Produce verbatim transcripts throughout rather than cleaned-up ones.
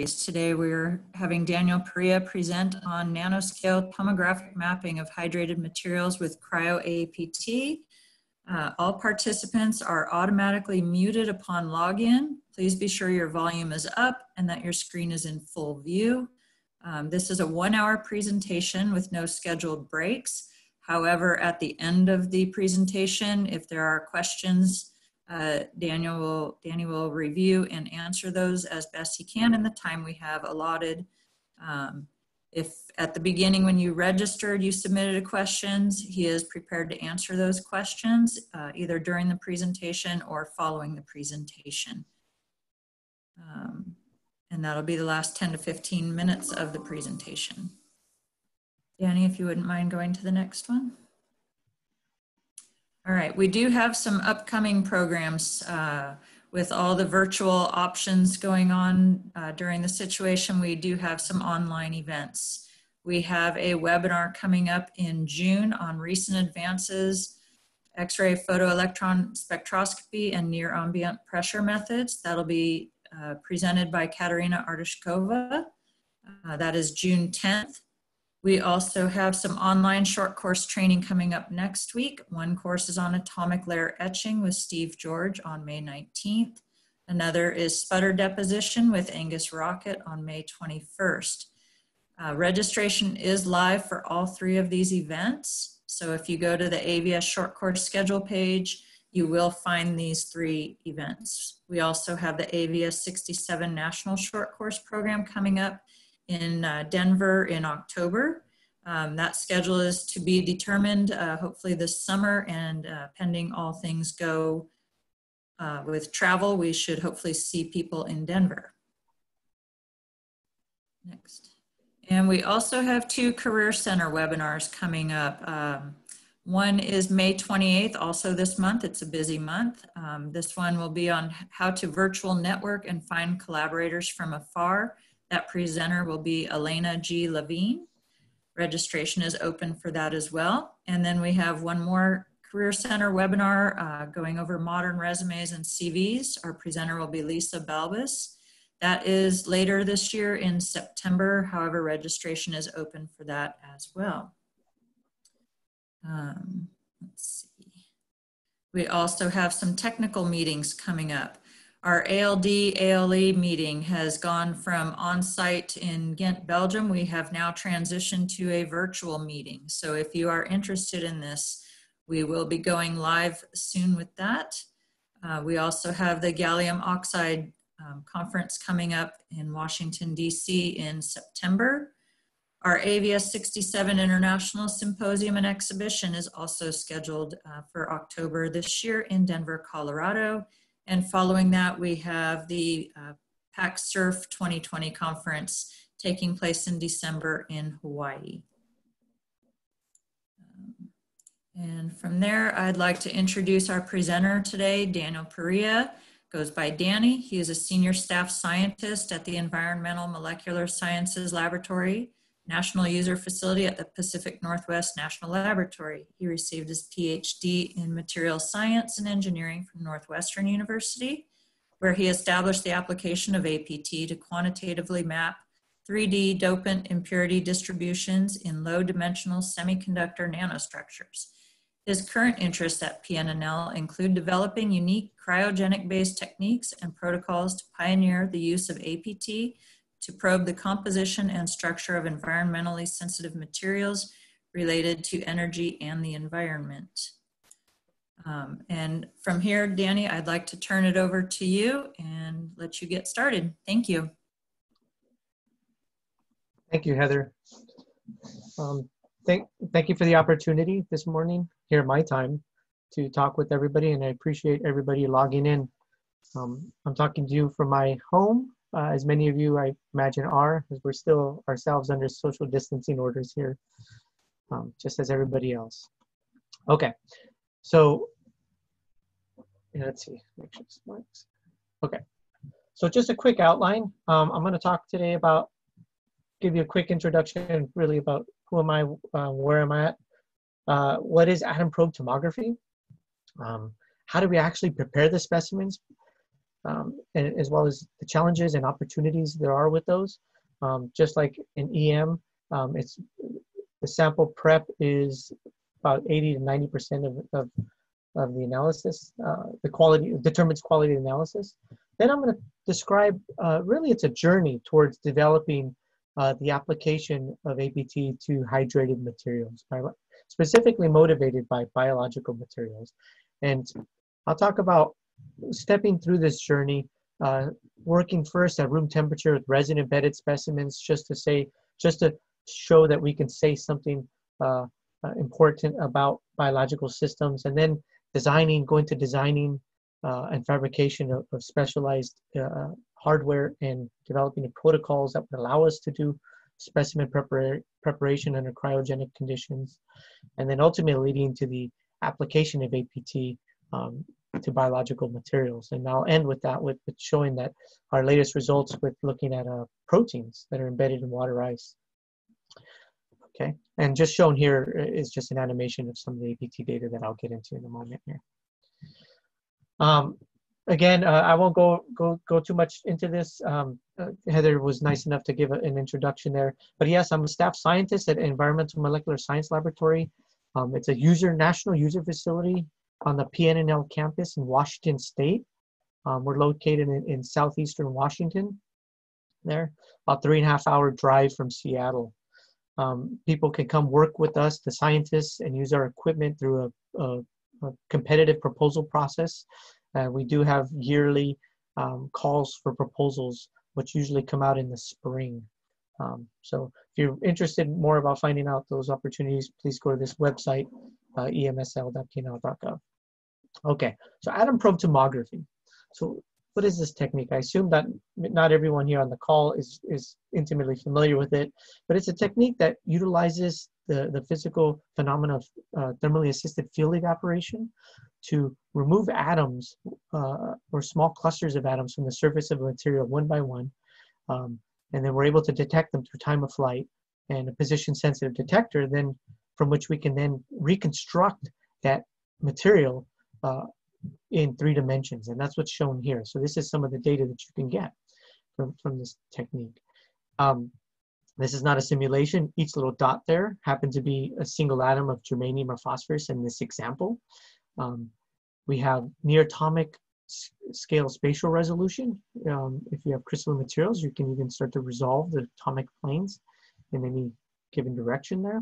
Today we're having Daniel Perea present on nanoscale tomographic mapping of hydrated materials with cryo A P T. Uh, all participants are automatically muted upon login. Please be sure your volume is up and that your screen is in full view. Um, this is a one-hour presentation with no scheduled breaks. However, at the end of the presentation, if there are questions, Uh, Daniel will, Danny will review and answer those as best he can in the time we have allotted. Um, if at the beginning when you registered, you submitted questions, he is prepared to answer those questions uh, either during the presentation or following the presentation. Um, and that'll be the last ten to fifteen minutes of the presentation. Danny, if you wouldn't mind going to the next one. All right, we do have some upcoming programs uh, with all the virtual options going on uh, during the situation. We do have some online events. We have a webinar coming up in June on recent advances, X-ray photoelectron spectroscopy and near ambient pressure methods. That'll be uh, presented by Katerina Artashkova. Uh, that is June tenth. We also have some online short course training coming up next week. One course is on atomic layer etching with Steve George on May nineteenth. Another is sputter deposition with Angus Rockett on May twenty-first. Uh, registration is live for all three of these events. So if you go to the A V S short course schedule page, you will find these three events. We also have the A V S sixty-seven National Short Course Program coming up in uh, Denver in October. Um, that schedule is to be determined uh, hopefully this summer, and uh, pending all things go uh, with travel, we should hopefully see people in Denver. Next. And we also have two Career Center webinars coming up. Um, one is May twenty-eighth, also this month. It's a busy month. Um, this one will be on how to virtual network and find collaborators from afar. That presenter will be Elena G. Levine. Registration is open for that as well. And then we have one more Career Center webinar uh, going over modern resumes and C Vs. Our presenter will be Lisa Balbus. That is later this year in September. However, registration is open for that as well. Um, let's see. We also have some technical meetings coming up. Our A L D A L E meeting has gone from on-site in Ghent, Belgium. We have now transitioned to a virtual meeting. So if you are interested in this, we will be going live soon with that. Uh, we also have the gallium oxide um, conference coming up in Washington, D C in September. Our A V S sixty-seven International Symposium and Exhibition is also scheduled uh, for October this year in Denver, Colorado. And following that, we have the uh, PacSurf twenty twenty conference taking place in December in Hawaii. Um, and from there, I'd like to introduce our presenter today, Daniel Perea, goes by Danny. He is a senior staff scientist at the Environmental Molecular Sciences Laboratory, National User Facility at the Pacific Northwest National Laboratory. He received his P H D in Material Science and Engineering from Northwestern University, where he established the application of A P T to quantitatively map three D dopant impurity distributions in low-dimensional semiconductor nanostructures. His current interests at P N N L include developing unique cryogenic-based techniques and protocols to pioneer the use of A P T to probe the composition and structure of environmentally sensitive materials related to energy and the environment. Um, and from here, Danny, I'd like to turn it over to you and let you get started. Thank you. Thank you, Heather. Um, thank, thank you for the opportunity this morning, here my time, to talk with everybody, and I appreciate everybody logging in. Um, I'm talking to you from my home, Uh, as many of you, I imagine, are, as we're still ourselves under social distancing orders here, um, just as everybody else. Okay, so let's see. Make sure this works. Okay, so just a quick outline. Um, I'm going to talk today about, give you a quick introduction, really about who am I, uh, where am I at, uh, what is atom probe tomography, um, how do we actually prepare the specimens, um, and as well as the challenges and opportunities there are with those. Um, just like in E M, um, it's the sample prep is about eighty to ninety percent of, of, of the analysis. Uh, the quality determines quality analysis. Then I'm going to describe, uh, really it's a journey towards developing uh, the application of A P T to hydrated materials, specifically motivated by biological materials. And I'll talk about stepping through this journey, uh, working first at room temperature with resin embedded specimens, just to say, just to show that we can say something uh, uh, important about biological systems, and then designing, going to designing uh, and fabrication of, of specialized uh, hardware, and developing the protocols that would allow us to do specimen prepar preparation under cryogenic conditions, and then ultimately leading to the application of A P T um, to biological materials. And I'll end with that, with, with showing that our latest results with looking at uh, proteins that are embedded in water ice. Okay, and just shown here is just an animation of some of the A P T data that I'll get into in a moment here. Um, Again, uh, I won't go, go, go too much into this. Um, uh, Heather was nice enough to give a, an introduction there. But yes, I'm a staff scientist at Environmental Molecular Sciences Laboratory. Um, it's a user, national user facility on the P N N L campus in Washington State. Um, we're located in, in southeastern Washington there, about three and a half hour drive from Seattle. Um, people can come work with us, the scientists, and use our equipment through a, a, a competitive proposal process. Uh, we do have yearly um, calls for proposals, which usually come out in the spring. Um, so if you're interested more about finding out those opportunities, please go to this website, uh, E M S L dot P N L dot gov. Okay, so atom probe tomography. So what is this technique? I assume that not everyone here on the call is, is intimately familiar with it, but it's a technique that utilizes the, the physical phenomena of uh, thermally assisted field evaporation to remove atoms uh, or small clusters of atoms from the surface of a material one by one. Um, and then we're able to detect them through time of flight and a position sensitive detector, then from which we can then reconstruct that material uh, in three dimensions. And that's what's shown here. So this is some of the data that you can get from, from this technique. Um, this is not a simulation. Each little dot there happened to be a single atom of germanium or phosphorus in this example. Um, we have near-atomic scale spatial resolution. Um, if you have crystalline materials, you can even start to resolve the atomic planes in any given direction there.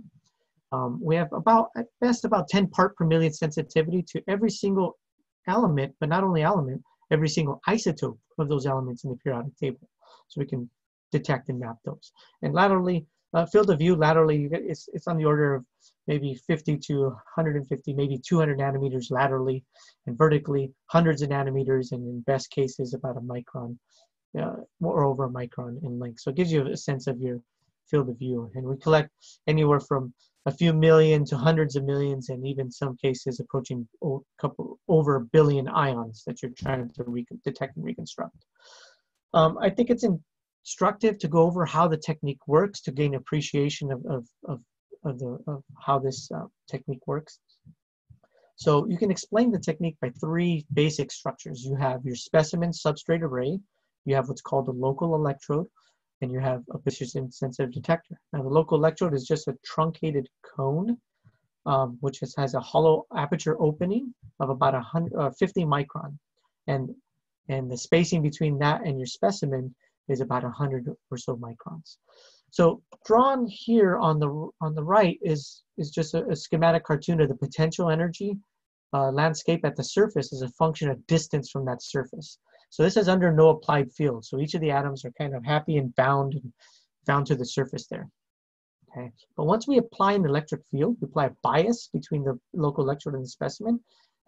Um, we have about, at best, about ten part per million sensitivity to every single element, but not only element, every single isotope of those elements in the periodic table. So we can detect and map those. And laterally, Uh, field of view laterally, it's, it's on the order of maybe fifty to one hundred fifty, maybe two hundred nanometers laterally, and vertically hundreds of nanometers, and in best cases about a micron uh, or over a micron in length. So it gives you a sense of your field of view. And we collect anywhere from a few million to hundreds of millions, and even some cases approaching a couple, over a billion ions that you're trying to detect and reconstruct. Um, I think it's in instructive to go over how the technique works to gain appreciation of, of, of, of, the, of how this uh, technique works. So you can explain the technique by three basic structures. You have your specimen substrate array, you have what's called the local electrode, and you have a position sensitive detector. Now the local electrode is just a truncated cone, um, which is, has a hollow aperture opening of about one hundred, uh, fifty micron. And, and the spacing between that and your specimen is about one hundred or so microns. So drawn here on the on the right is is just a, a schematic cartoon of the potential energy uh, landscape at the surface as a function of distance from that surface. So this is under no applied field. So each of the atoms are kind of happy and bound and bound to the surface there. Okay, but once we apply an electric field, we apply a bias between the local electrode and the specimen.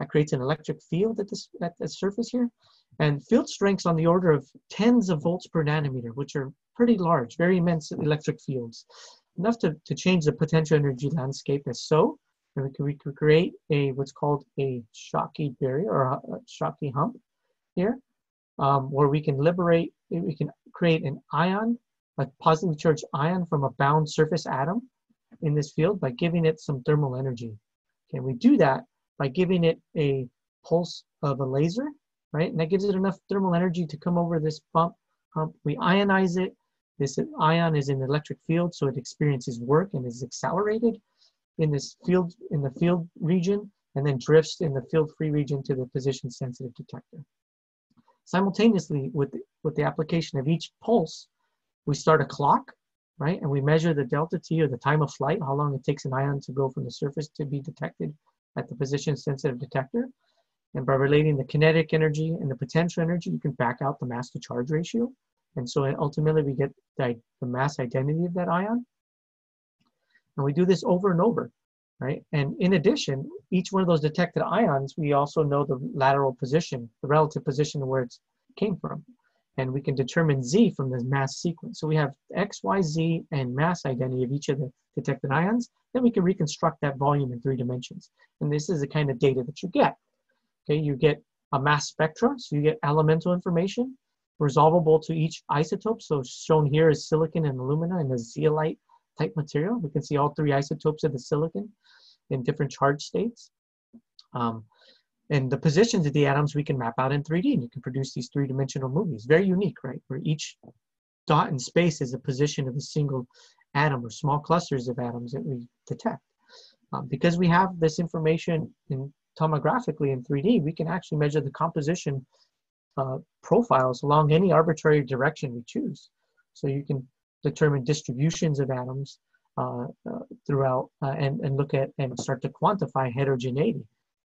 That creates an electric field at this at the surface here, and field strengths on the order of tens of volts per nanometer, which are pretty large, very immense electric fields, enough to, to change the potential energy landscape as so, and we can, we can create a what's called a Schottky barrier or a Schottky hump here, um, where we can liberate, we can create an ion, a positively charged ion from a bound surface atom in this field by giving it some thermal energy. And we do that by giving it a pulse of a laser, right? And that gives it enough thermal energy to come over this bump. Hump. We ionize it. This ion is in the electric field, so it experiences work and is accelerated in this field, in the field region, and then drifts in the field-free region to the position-sensitive detector. Simultaneously, with the, with the application of each pulse, we start a clock, right? And we measure the delta T, or the time of flight, how long it takes an ion to go from the surface to be detected at the position-sensitive detector. And by relating the kinetic energy and the potential energy, you can back out the mass-to-charge ratio. And so ultimately, we get the, the mass identity of that ion. And we do this over and over, right? And in addition, each one of those detected ions, we also know the lateral position, the relative position of where it came from. And we can determine Z from this mass sequence. So we have X, Y, Z, and mass identity of each of the detected ions. Then we can reconstruct that volume in three dimensions. And this is the kind of data that you get. Okay, you get a mass spectra, so you get elemental information, resolvable to each isotope. So shown here is silicon and alumina and a zeolite type material. We can see all three isotopes of the silicon in different charge states. Um, and the positions of the atoms we can map out in three D, and you can produce these three-dimensional movies. Very unique, right? Where each dot in space is a position of a single atom or small clusters of atoms that we detect. Um, because we have this information in tomographically in three D, we can actually measure the composition uh, profiles along any arbitrary direction we choose. So you can determine distributions of atoms uh, uh, throughout uh, and, and look at and start to quantify heterogeneity,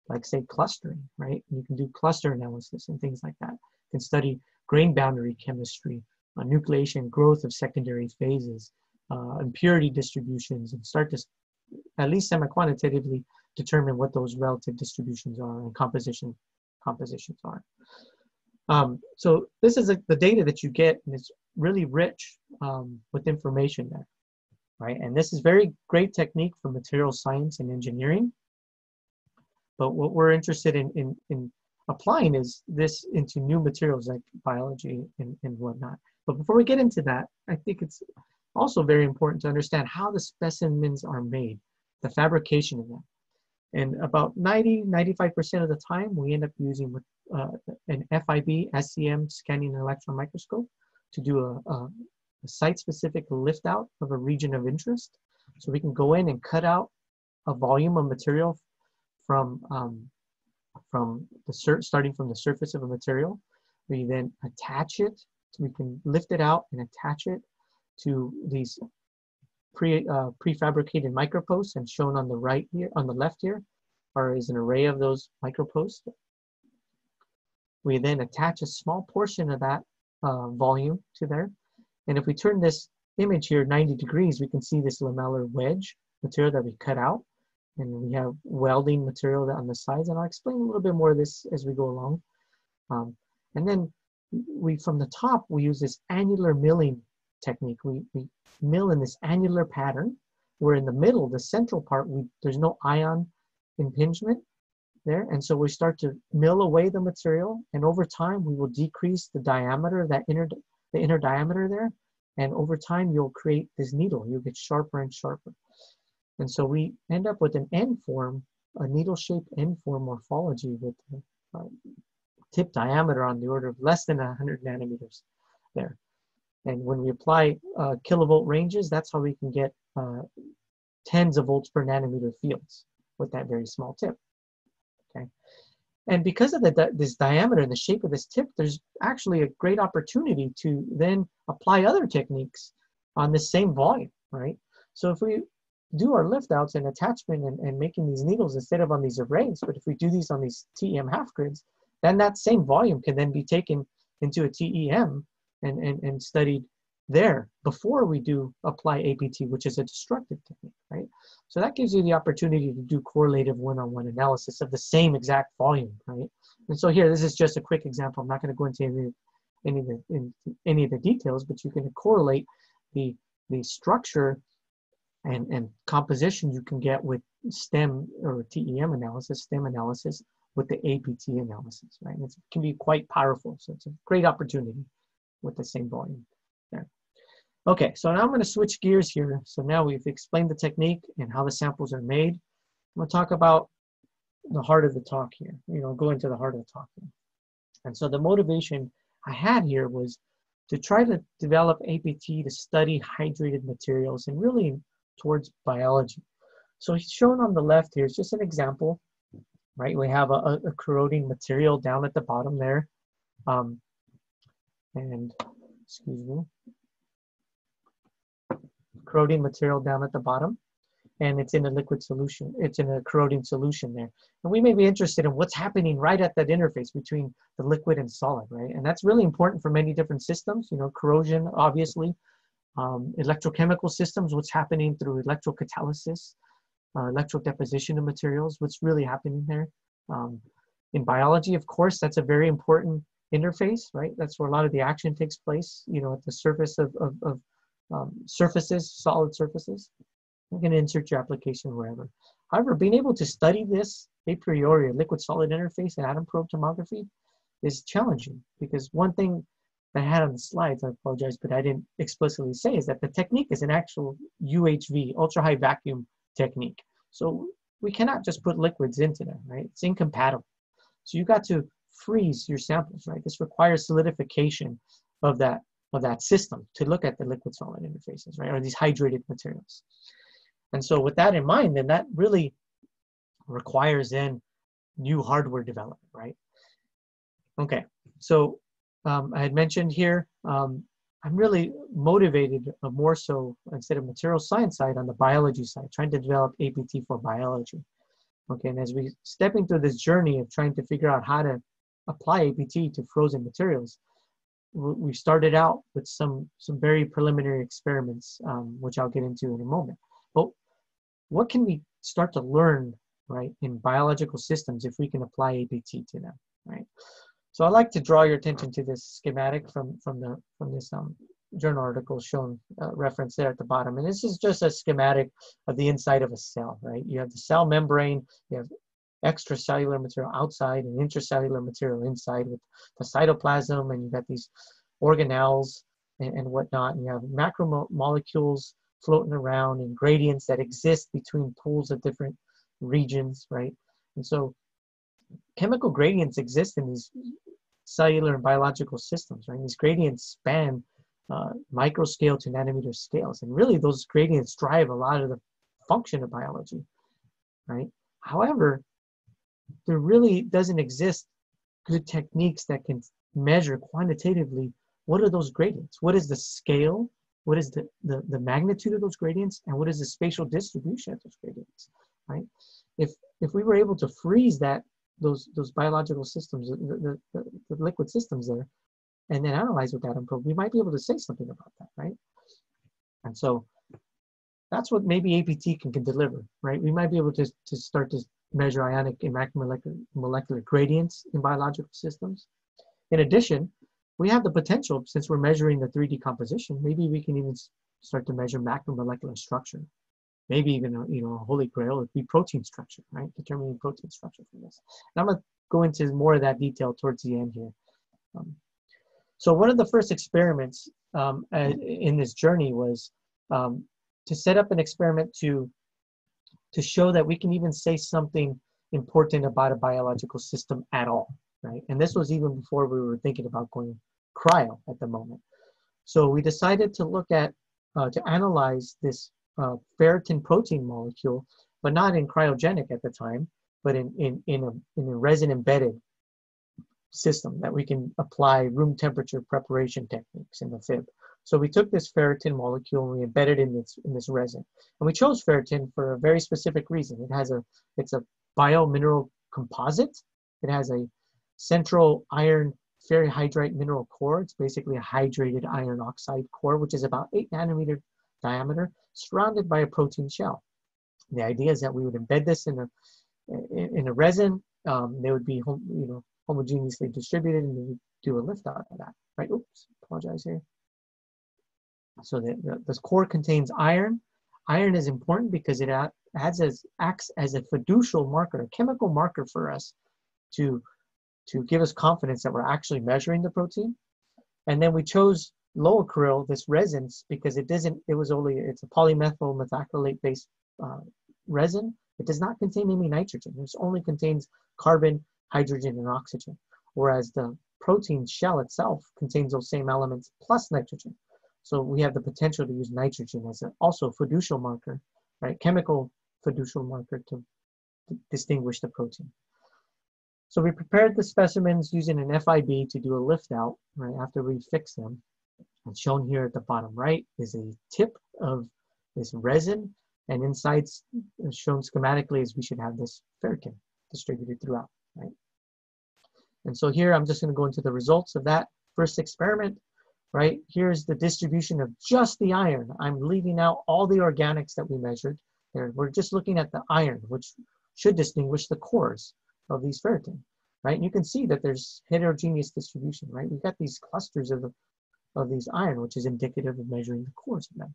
like say clustering, right? You can do cluster analysis and things like that. You can study grain boundary chemistry, uh, nucleation growth of secondary phases, uh, impurity distributions, and start to, at least semi-quantitatively, determine what those relative distributions are and composition compositions are. Um, so this is a, the data that you get, and it's really rich um, with information there, right? And this is very great technique for material science and engineering. But what we're interested in, in, in applying is this into new materials like biology and, and whatnot. But before we get into that, I think it's also very important to understand how the specimens are made, the fabrication of them. And about ninety, ninety-five percent of the time, we end up using with, uh, an F I B, S E M, scanning electron microscope to do a, a, a site-specific lift out of a region of interest. So we can go in and cut out a volume of material from, um, from the sur starting from the surface of a material. We then attach it. So we can lift it out and attach it to these Pre, uh, prefabricated microposts, and shown on the right here, on the left here, are is an array of those microposts. We then attach a small portion of that uh, volume to there, and if we turn this image here ninety degrees, we can see this lamellar wedge material that we cut out, and we have welding material on the sides, and I'll explain a little bit more of this as we go along. Um, and then we, from the top, we use this annular milling technique. We, we mill in this annular pattern, where in the middle, the central part, we, there's no ion impingement there. And so we start to mill away the material. And over time, we will decrease the diameter of that inner, the inner diameter there. And over time, you'll create this needle. You'll get sharper and sharper. And so we end up with an N form, a needle-shaped N form morphology with uh, tip diameter on the order of less than one hundred nanometers there. And when we apply uh, kilovolt ranges, that's how we can get uh, tens of volts per nanometer fields with that very small tip, okay? And because of the, this diameter and the shape of this tip, there's actually a great opportunity to then apply other techniques on the same volume, right? So if we do our lift outs and attachment and, and making these needles instead of on these arrays, but if we do these on these T E M half grids, then that same volume can then be taken into a T E M And, and, and studied there before we do apply A P T, which is a destructive technique, right? So that gives you the opportunity to do correlative one-on-one analysis of the same exact volume, right? And so here, this is just a quick example. I'm not going to go into any, any, of the, in, any of the details, but you can correlate the, the structure and, and composition you can get with STEM or T E M analysis, STEM analysis with the A P T analysis, right? And it can be quite powerful, so it's a great opportunity with the same volume there. Okay, so now I'm going to switch gears here. So now we've explained the technique and how the samples are made. I'm going to talk about the heart of the talk here, you know, go into the heart of the talk here. And so the motivation I had here was to try to develop A P T to study hydrated materials and really towards biology. So shown on the left here is just an example, right? We have a, a corroding material down at the bottom there. Um, and excuse me, corroding material down at the bottom, and it's in a liquid solution. It's in a corroding solution there. And we may be interested in what's happening right at that interface between the liquid and solid, right? And that's really important for many different systems, you know, corrosion, obviously, um, electrochemical systems, what's happening through electrocatalysis, uh, electrodeposition of materials, what's really happening there. Um, in biology, of course, that's a very important interface, right? That's where a lot of the action takes place, you know, at the surface of, of, of um, surfaces, solid surfaces. You're going to insert your application wherever. However, being able to study this a priori, liquid-solid interface and atom probe tomography, is challenging, because one thing that I had on the slides, I apologize, but I didn't explicitly say, is that the technique is an actual U H V, ultra-high vacuum technique. So we cannot just put liquids into them, right? It's incompatible. So you've got to freeze your samples, right? This requires solidification of that, of that system to look at the liquid-solid interfaces, right, or these hydrated materials. And so with that in mind, then that really requires then new hardware development, right? Okay, so um, I had mentioned here, um, I'm really motivated uh, more so, instead of material science side, on the biology side, trying to develop A P T for biology. Okay, and as we stepping through this journey of trying to figure out how to apply A P T to frozen materials, we started out with some, some very preliminary experiments, um, which I'll get into in a moment. But what can we start to learn, right, in biological systems if we can apply A P T to them, right? So I'd like to draw your attention to this schematic from, from, the, from this um, journal article shown, uh, referenced there at the bottom. And this is just a schematic of the inside of a cell, right? You have the cell membrane, you have extracellular material outside and intracellular material inside with the cytoplasm, and you've got these organelles and, and whatnot, and you have macromolecules floating around in gradients that exist between pools of different regions, right? And so chemical gradients exist in these cellular and biological systems, right? And these gradients span uh, microscale to nanometer scales. And really those gradients drive a lot of the function of biology, right? However, there really doesn't exist good techniques that can measure quantitatively what are those gradients? What is the scale? What is the, the, the magnitude of those gradients, and what is the spatial distribution of those gradients, right? If, if we were able to freeze that, those, those biological systems, the, the, the liquid systems there, and then analyze with atom probe, we might be able to say something about that, right? And so that's what maybe A P T can, can deliver, right? We might be able to, to start to measure ionic and macromolecular molecular gradients in biological systems. In addition, we have the potential, since we're measuring the three D composition, maybe we can even start to measure macromolecular structure. Maybe even, a, you know, a holy grail would be protein structure, right? Determining protein structure from this. And I'm gonna go into more of that detail towards the end here. Um, so one of the first experiments um, in this journey was um, to set up an experiment to, to show that we can even say something important about a biological system at all, right? And this was even before we were thinking about going cryo at the moment. So we decided to look at, uh, to analyze this uh, ferritin protein molecule, but not in cryogenic at the time, but in, in, in, a, in a resin embedded system that we can apply room temperature preparation techniques in the F I B. So we took this ferritin molecule and we embedded it in this, in this resin. And we chose ferritin for a very specific reason. It has a, it's a biomineral composite. It has a central iron ferrihydrite mineral core. It's basically a hydrated iron oxide core, which is about eight nanometer diameter, surrounded by a protein shell. And the idea is that we would embed this in a in a resin. Um, they would be hom you know homogeneously distributed, and we would do a lift out of that. Right? Oops, apologize here. So the, the this core contains iron. Iron is important because it adds as acts as a fiducial marker, a chemical marker for us to to give us confidence that we're actually measuring the protein. And then we chose low acryl, this resin, because it doesn't, it was only, it's a polymethyl methacrylate based uh, resin. It does not contain any nitrogen. It only contains carbon, hydrogen, and oxygen. Whereas the protein shell itself contains those same elements plus nitrogen. So we have the potential to use nitrogen as a, also a fiducial marker, right? Chemical fiducial marker to, to distinguish the protein. So we prepared the specimens using an F I B to do a lift out, right, after we fix them. And shown here at the bottom right is a tip of this resin, and inside, shown schematically, is we should have this ferritin distributed throughout, right? And so here, I'm just gonna go into the results of that first experiment, right? Here's the distribution of just the iron. I'm leaving out all the organics that we measured there. We're just looking at the iron, which should distinguish the cores of these ferritin, right? And you can see that there's heterogeneous distribution, right? We've got these clusters of, of these iron, which is indicative of measuring the cores of them.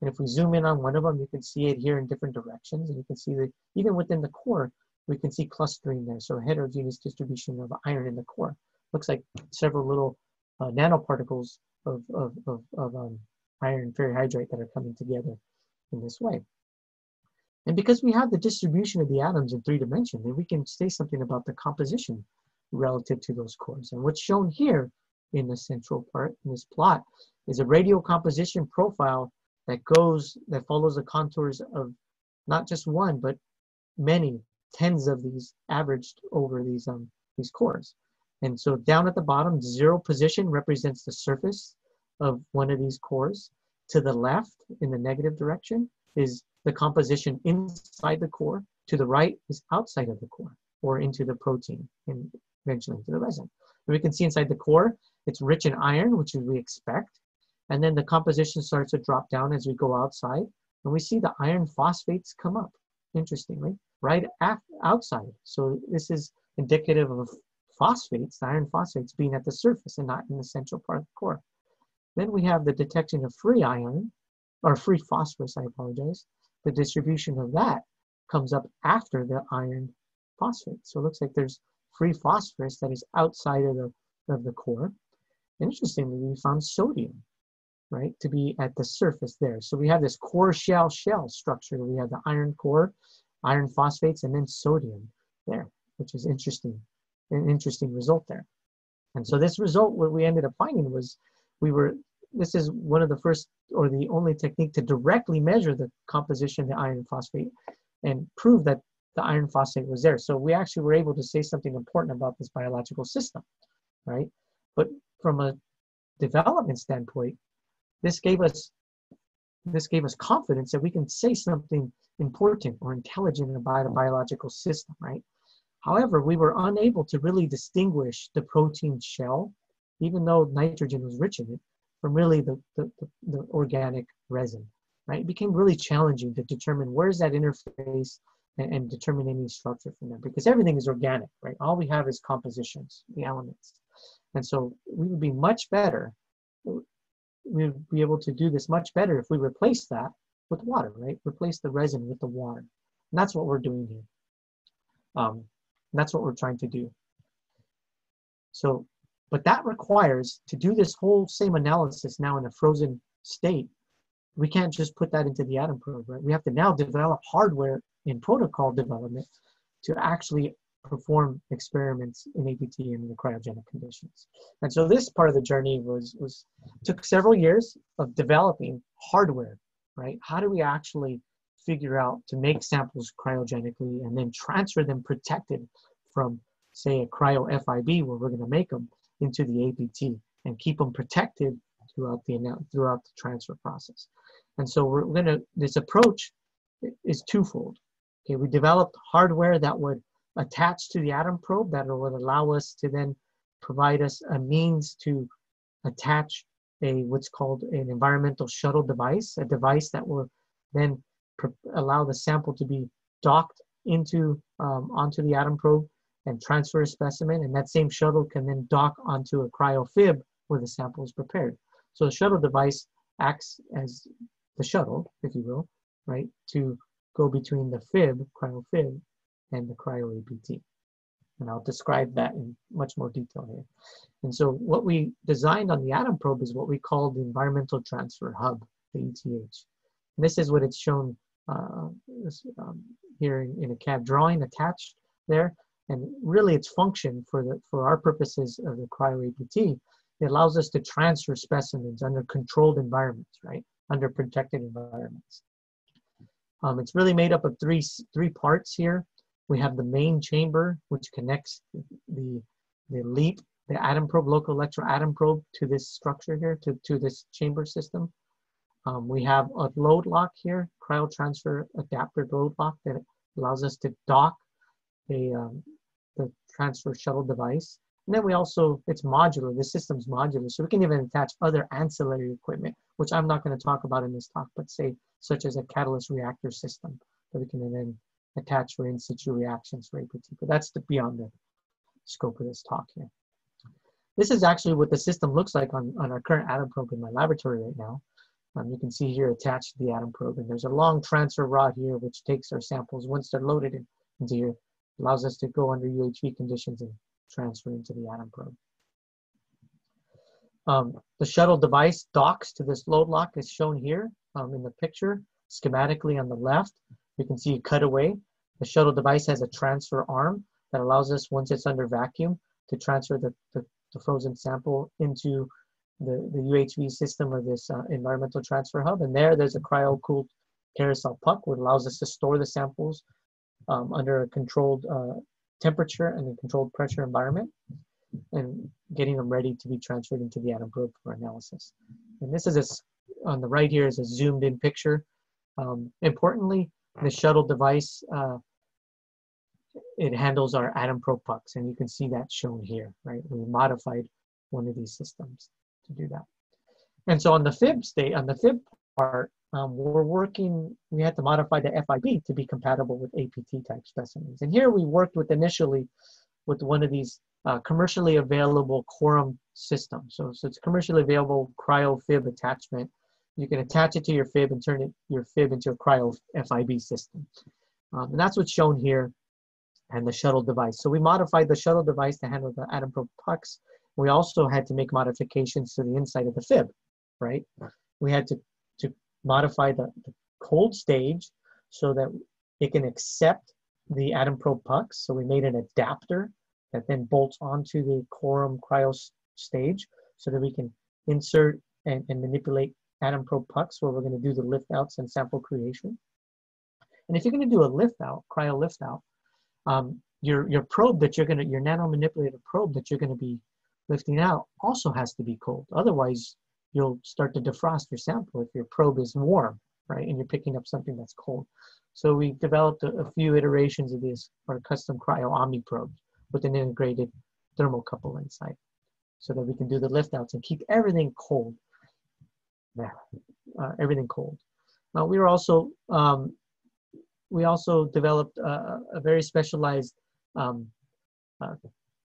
And if we zoom in on one of them, you can see it here in different directions, and you can see that even within the core, we can see clustering there. So heterogeneous distribution of iron in the core. Looks like several little uh, nanoparticles of, of, of, of um, iron ferrihydrite that are coming together in this way. And because we have the distribution of the atoms in three dimensions, then we can say something about the composition relative to those cores. And what's shown here in the central part, in this plot, is a radial composition profile that goes, that follows the contours of not just one, but many tens of these averaged over these, um, these cores. And so down at the bottom, zero position represents the surface of one of these cores. To the left, in the negative direction, is the composition inside the core. To the right is outside of the core, or into the protein, and eventually into the resin. And we can see inside the core, it's rich in iron, which we expect. And then the composition starts to drop down as we go outside, and we see the iron phosphates come up, interestingly, right outside. So this is indicative of phosphates, the iron phosphates being at the surface and not in the central part of the core. Then we have the detection of free iron, or free phosphorus, I apologize. The distribution of that comes up after the iron phosphate. So it looks like there's free phosphorus that is outside of the, of the core. Interestingly, we found sodium, right, to be at the surface there. So we have this core shell shell structure. We have the iron core, iron phosphates, and then sodium there, which is interesting, an interesting result there. And so this result, what we ended up finding was we were, this is one of the first or the only technique to directly measure the composition of the iron phosphate and prove that the iron phosphate was there. So we actually were able to say something important about this biological system, right? But from a development standpoint, This gave us, this gave us confidence that we can say something important or intelligent about a biological system, right? However, we were unable to really distinguish the protein shell, even though nitrogen was rich in it, from really the, the, the, the organic resin, right? It became really challenging to determine where's that interface and, and determine any structure from there, because everything is organic, right? All we have is compositions, the elements. And so we would be much better, we'd be able to do this much better if we replace that with water, right? Replace the resin with the water. And that's what we're doing here. Um, that's what we're trying to do. So, but that requires to do this whole same analysis now in a frozen state. We can't just put that into the atom probe, right? We have to now develop hardware in protocol development to actually perform experiments in A P T in the cryogenic conditions. And so this part of the journey was, was took several years of developing hardware, right? How do we actually figure out to make samples cryogenically and then transfer them protected from, say, a cryo F I B, where we're going to make them, into the A P T and keep them protected throughout the, throughout the transfer process. And so we're going to, this approach is twofold. Okay, we developed hardware that would attached to the atom probe that would allow us to then provide us a means to attach a what's called an environmental shuttle device, a device that will then allow the sample to be docked into um, onto the atom probe and transfer a specimen, and that same shuttle can then dock onto a cryo F I B where the sample is prepared. So the shuttle device acts as the shuttle, if you will, right, to go between the F I B, cryo F I B, and the cryo A P T. And I'll describe that in much more detail here. And so what we designed on the atom probe is what we call the environmental transfer hub, the E T H. And this is what it's shown uh, this, um, here in, in a C A D drawing attached there. And really its function for, the, for our purposes of the cryo A P T, it allows us to transfer specimens under controlled environments, right? Under protected environments. Um, it's really made up of three, three parts here. We have the main chamber, which connects the, the LEAP, the atom probe, local electron atom probe, to this structure here, to, to this chamber system. Um, we have a load lock here, cryo transfer adapter load lock that allows us to dock the, um, the transfer shuttle device. And then we also, it's modular, the system's modular, so we can even attach other ancillary equipment, which I'm not gonna talk about in this talk, but say, such as a catalyst reactor system that we can then attach for in situ reactions for A P T, but that's the, beyond the scope of this talk here. This is actually what the system looks like on, on our current atom probe in my laboratory right now. Um, you can see here attached to the atom probe, and there's a long transfer rod here which takes our samples once they're loaded in, into here, allows us to go under U H V conditions and transfer into the atom probe. Um, the shuttle device docks to this load lock is shown here um, in the picture. Schematically on the left, you can see a cutaway. The shuttle device has a transfer arm that allows us, once it's under vacuum, to transfer the, the, the frozen sample into the, the U H V system of this uh, environmental transfer hub. And there, there's a cryo-cooled carousel puck, which allows us to store the samples um, under a controlled uh, temperature and a controlled pressure environment, and getting them ready to be transferred into the atom probe for analysis. And this is, a, on the right here, is a zoomed-in picture. Um, importantly, the shuttle device, uh, it handles our atom probe pucks, and you can see that shown here, right? We modified one of these systems to do that. And so on the F I B state, on the F I B part, um, we're working, we had to modify the F I B to be compatible with A P T type specimens. And here we worked with initially with one of these uh, commercially available quorum systems. So, so it's commercially available cryo F I B attachment. You can attach it to your F I B and turn it, your F I B into a cryo F I B system. Um, and that's what's shown here, and the shuttle device. So we modified the shuttle device to handle the atom probe pucks. We also had to make modifications to the inside of the F I B, right? We had to, to modify the, the cold stage so that it can accept the atom probe pucks. So we made an adapter that then bolts onto the quorum cryo stage so that we can insert and, and manipulate atom probe pucks, where we're going to do the lift outs and sample creation. And if you're going to do a lift out, cryo lift out, um, your, your probe that you're going to, your nanomanipulated probe that you're going to be lifting out also has to be cold. Otherwise, you'll start to defrost your sample if your probe is warm, right? And you're picking up something that's cold. So we developed a, a few iterations of this, our custom cryo omni probes with an integrated thermocouple inside so that we can do the lift outs and keep everything cold. Uh, everything cold. Now we were also um, we also developed a, a very specialized um, uh,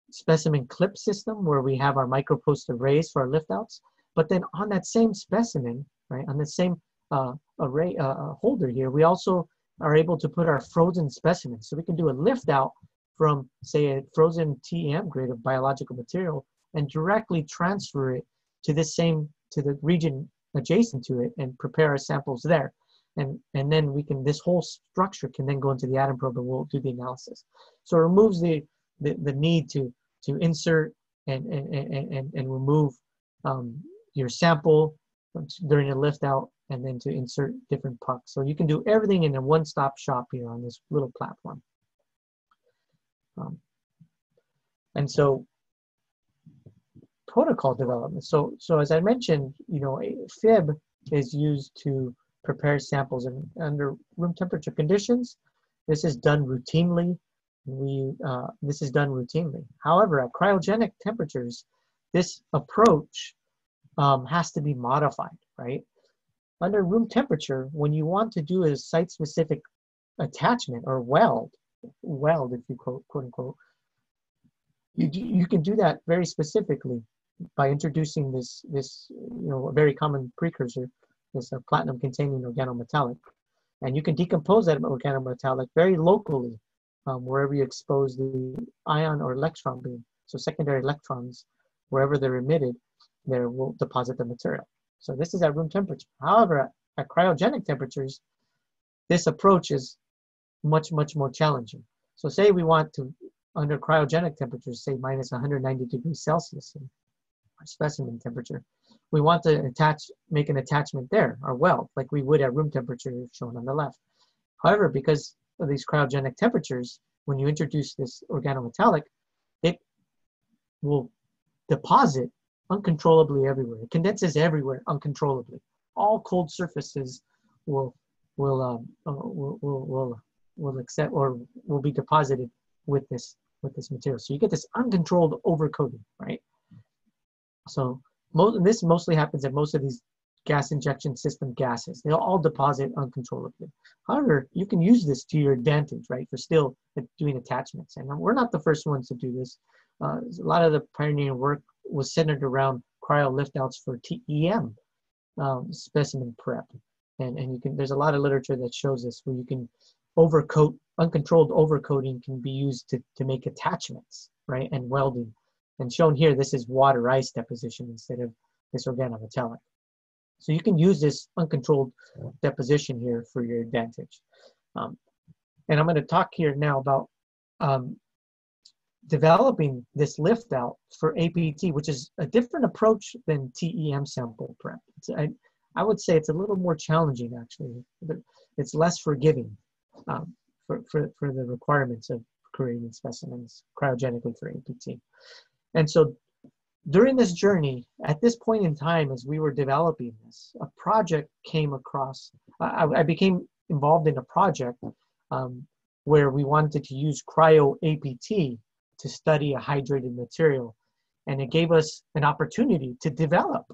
specimen clip system where we have our micropost arrays for our liftouts. But then on that same specimen, right, on the same uh, array uh, holder here, we also are able to put our frozen specimens. So we can do a lift out from, say, a frozen T E M grade of biological material and directly transfer it to this same to the region adjacent to it and prepare our samples there. And, and then we can, this whole structure can then go into the atom probe and we'll do the analysis. So it removes the, the, the need to, to insert and, and, and, and remove um, your sample during a lift out and then to insert different pucks. So you can do everything in a one-stop shop here on this little platform. Um, and so protocol development. So, so as I mentioned, you know, F I B is used to prepare samples in, under room temperature conditions. This is done routinely. We, uh, this is done routinely. However, at cryogenic temperatures, this approach um, has to be modified, right? Under room temperature, when you want to do a site-specific attachment or weld, weld if you quote, quote unquote, you, you can do that very specifically by introducing this, this you know, a very common precursor, this uh, platinum-containing organometallic. And you can decompose that organometallic very locally, um, wherever you expose the ion or electron beam. So secondary electrons, wherever they're emitted, they will deposit the material. So this is at room temperature. However, at, at cryogenic temperatures, this approach is much, much more challenging. So say we want to under cryogenic temperatures, say minus one hundred ninety degrees Celsius, our specimen temperature, we want to attach, make an attachment there, or weld, like we would at room temperature shown on the left. However, because of these cryogenic temperatures, when you introduce this organometallic, it will deposit uncontrollably everywhere. It condenses everywhere uncontrollably. All cold surfaces will will um, uh, will will will will accept or will be deposited with this with this material. So you get this uncontrolled overcoating, right? So most this mostly happens at most of these gas injection system gases. They'll all deposit uncontrollably. However, you can use this to your advantage, right? For still doing attachments, and we're not the first ones to do this. Uh, a lot of the pioneering work was centered around cryo liftouts for T E M um, specimen prep, and and you can there's a lot of literature that shows this where you can overcoat. Uncontrolled overcoating can be used to, to make attachments, right, and welding. And shown here, this is water ice deposition instead of this organometallic. So you can use this uncontrolled deposition here for your advantage. Um, and I'm going to talk here now about um, developing this lift out for A P T, which is a different approach than T E M sample prep. It's, I, I would say it's a little more challenging, actually. It's less forgiving. Um, For, for, for the requirements of creating specimens cryogenically for A P T. And so during this journey, at this point in time, as we were developing this, a project came across, I, I became involved in a project um, where we wanted to use cryo A P T to study a hydrated material. And it gave us an opportunity to develop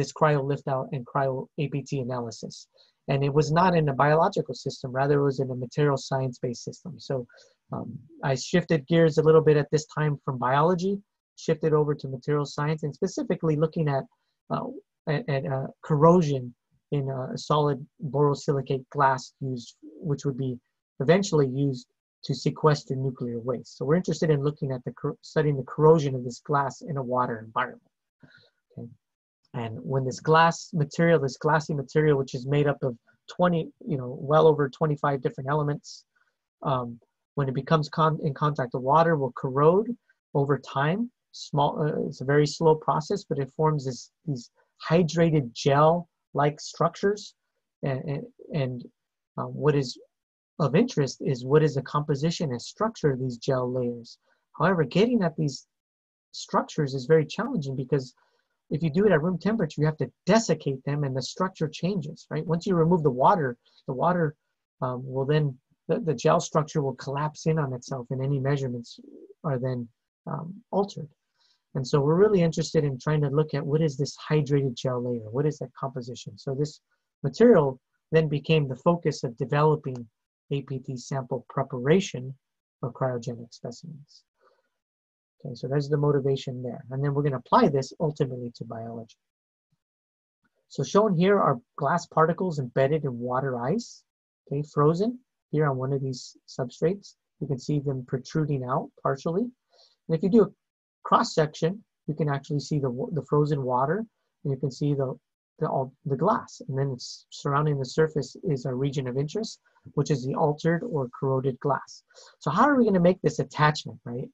this cryo lift out and cryo A P T analysis. And it was not in a biological system, rather it was in a material science-based system. So um, I shifted gears a little bit at this time from biology, shifted over to material science, and specifically looking at, uh, at, at uh, corrosion in a solid borosilicate glass used, which would be eventually used to sequester nuclear waste. So we're interested in looking at the, studying the corrosion of this glass in a water environment. Okay. And when this glass material, this glassy material, which is made up of twenty, you know, well over twenty-five different elements, um, when it becomes con in contact with water, will corrode over time. Small, uh, it's a very slow process, but it forms this, these hydrated gel-like structures. And, and, and uh, what is of interest is what is the composition and structure of these gel layers. However, getting at these structures is very challenging because if you do it at room temperature, you have to desiccate them and the structure changes, right? Once you remove the water, the water um, will then, the, the gel structure will collapse in on itself and any measurements are then um, altered. And so we're really interested in trying to look at what is this hydrated gel layer? What is that composition? So this material then became the focus of developing A P T sample preparation of cryogenic specimens. Okay, so there's the motivation there. And then we're going to apply this ultimately to biology. So shown here are glass particles embedded in water ice, okay, frozen here on one of these substrates. You can see them protruding out partially. And if you do a cross-section, you can actually see the, the frozen water, and you can see the, the, all, the glass. And then it's surrounding the surface is our region of interest, which is the altered or corroded glass. So how are we going to make this attachment, right?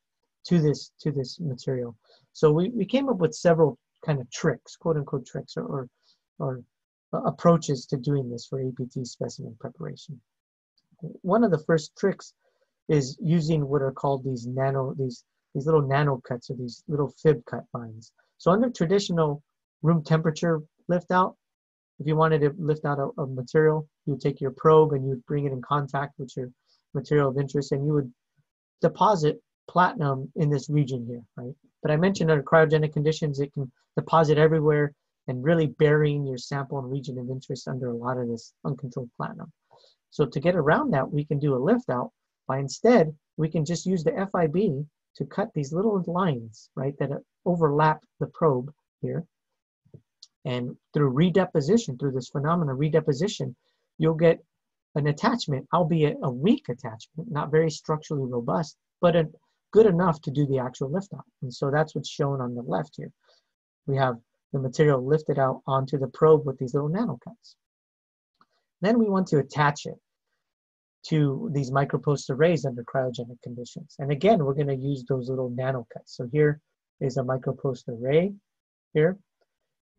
to this to this material. So we, we came up with several kind of tricks, quote unquote tricks or, or, or approaches to doing this for A P T specimen preparation. One of the first tricks is using what are called these nano, these, these little nano cuts or these little fib cut lines. So under traditional room temperature lift out, if you wanted to lift out a, a material, you would take your probe and you would bring it in contact with your material of interest and you would deposit platinum in this region here, right? But I mentioned under cryogenic conditions, it can deposit everywhere and really burying your sample and region of interest under a lot of this uncontrolled platinum. So to get around that, we can do a lift out by instead, we can just use the F I B to cut these little lines, right, that overlap the probe here. And through redeposition, through this phenomenon of redeposition, you'll get an attachment, albeit a weak attachment, not very structurally robust, but a good enough to do the actual lift out. And so that's what's shown on the left here. We have the material lifted out onto the probe with these little nano cuts. Then we want to attach it to these micropost arrays under cryogenic conditions. And again, we're going to use those little nanocuts. So here is a micropost array here,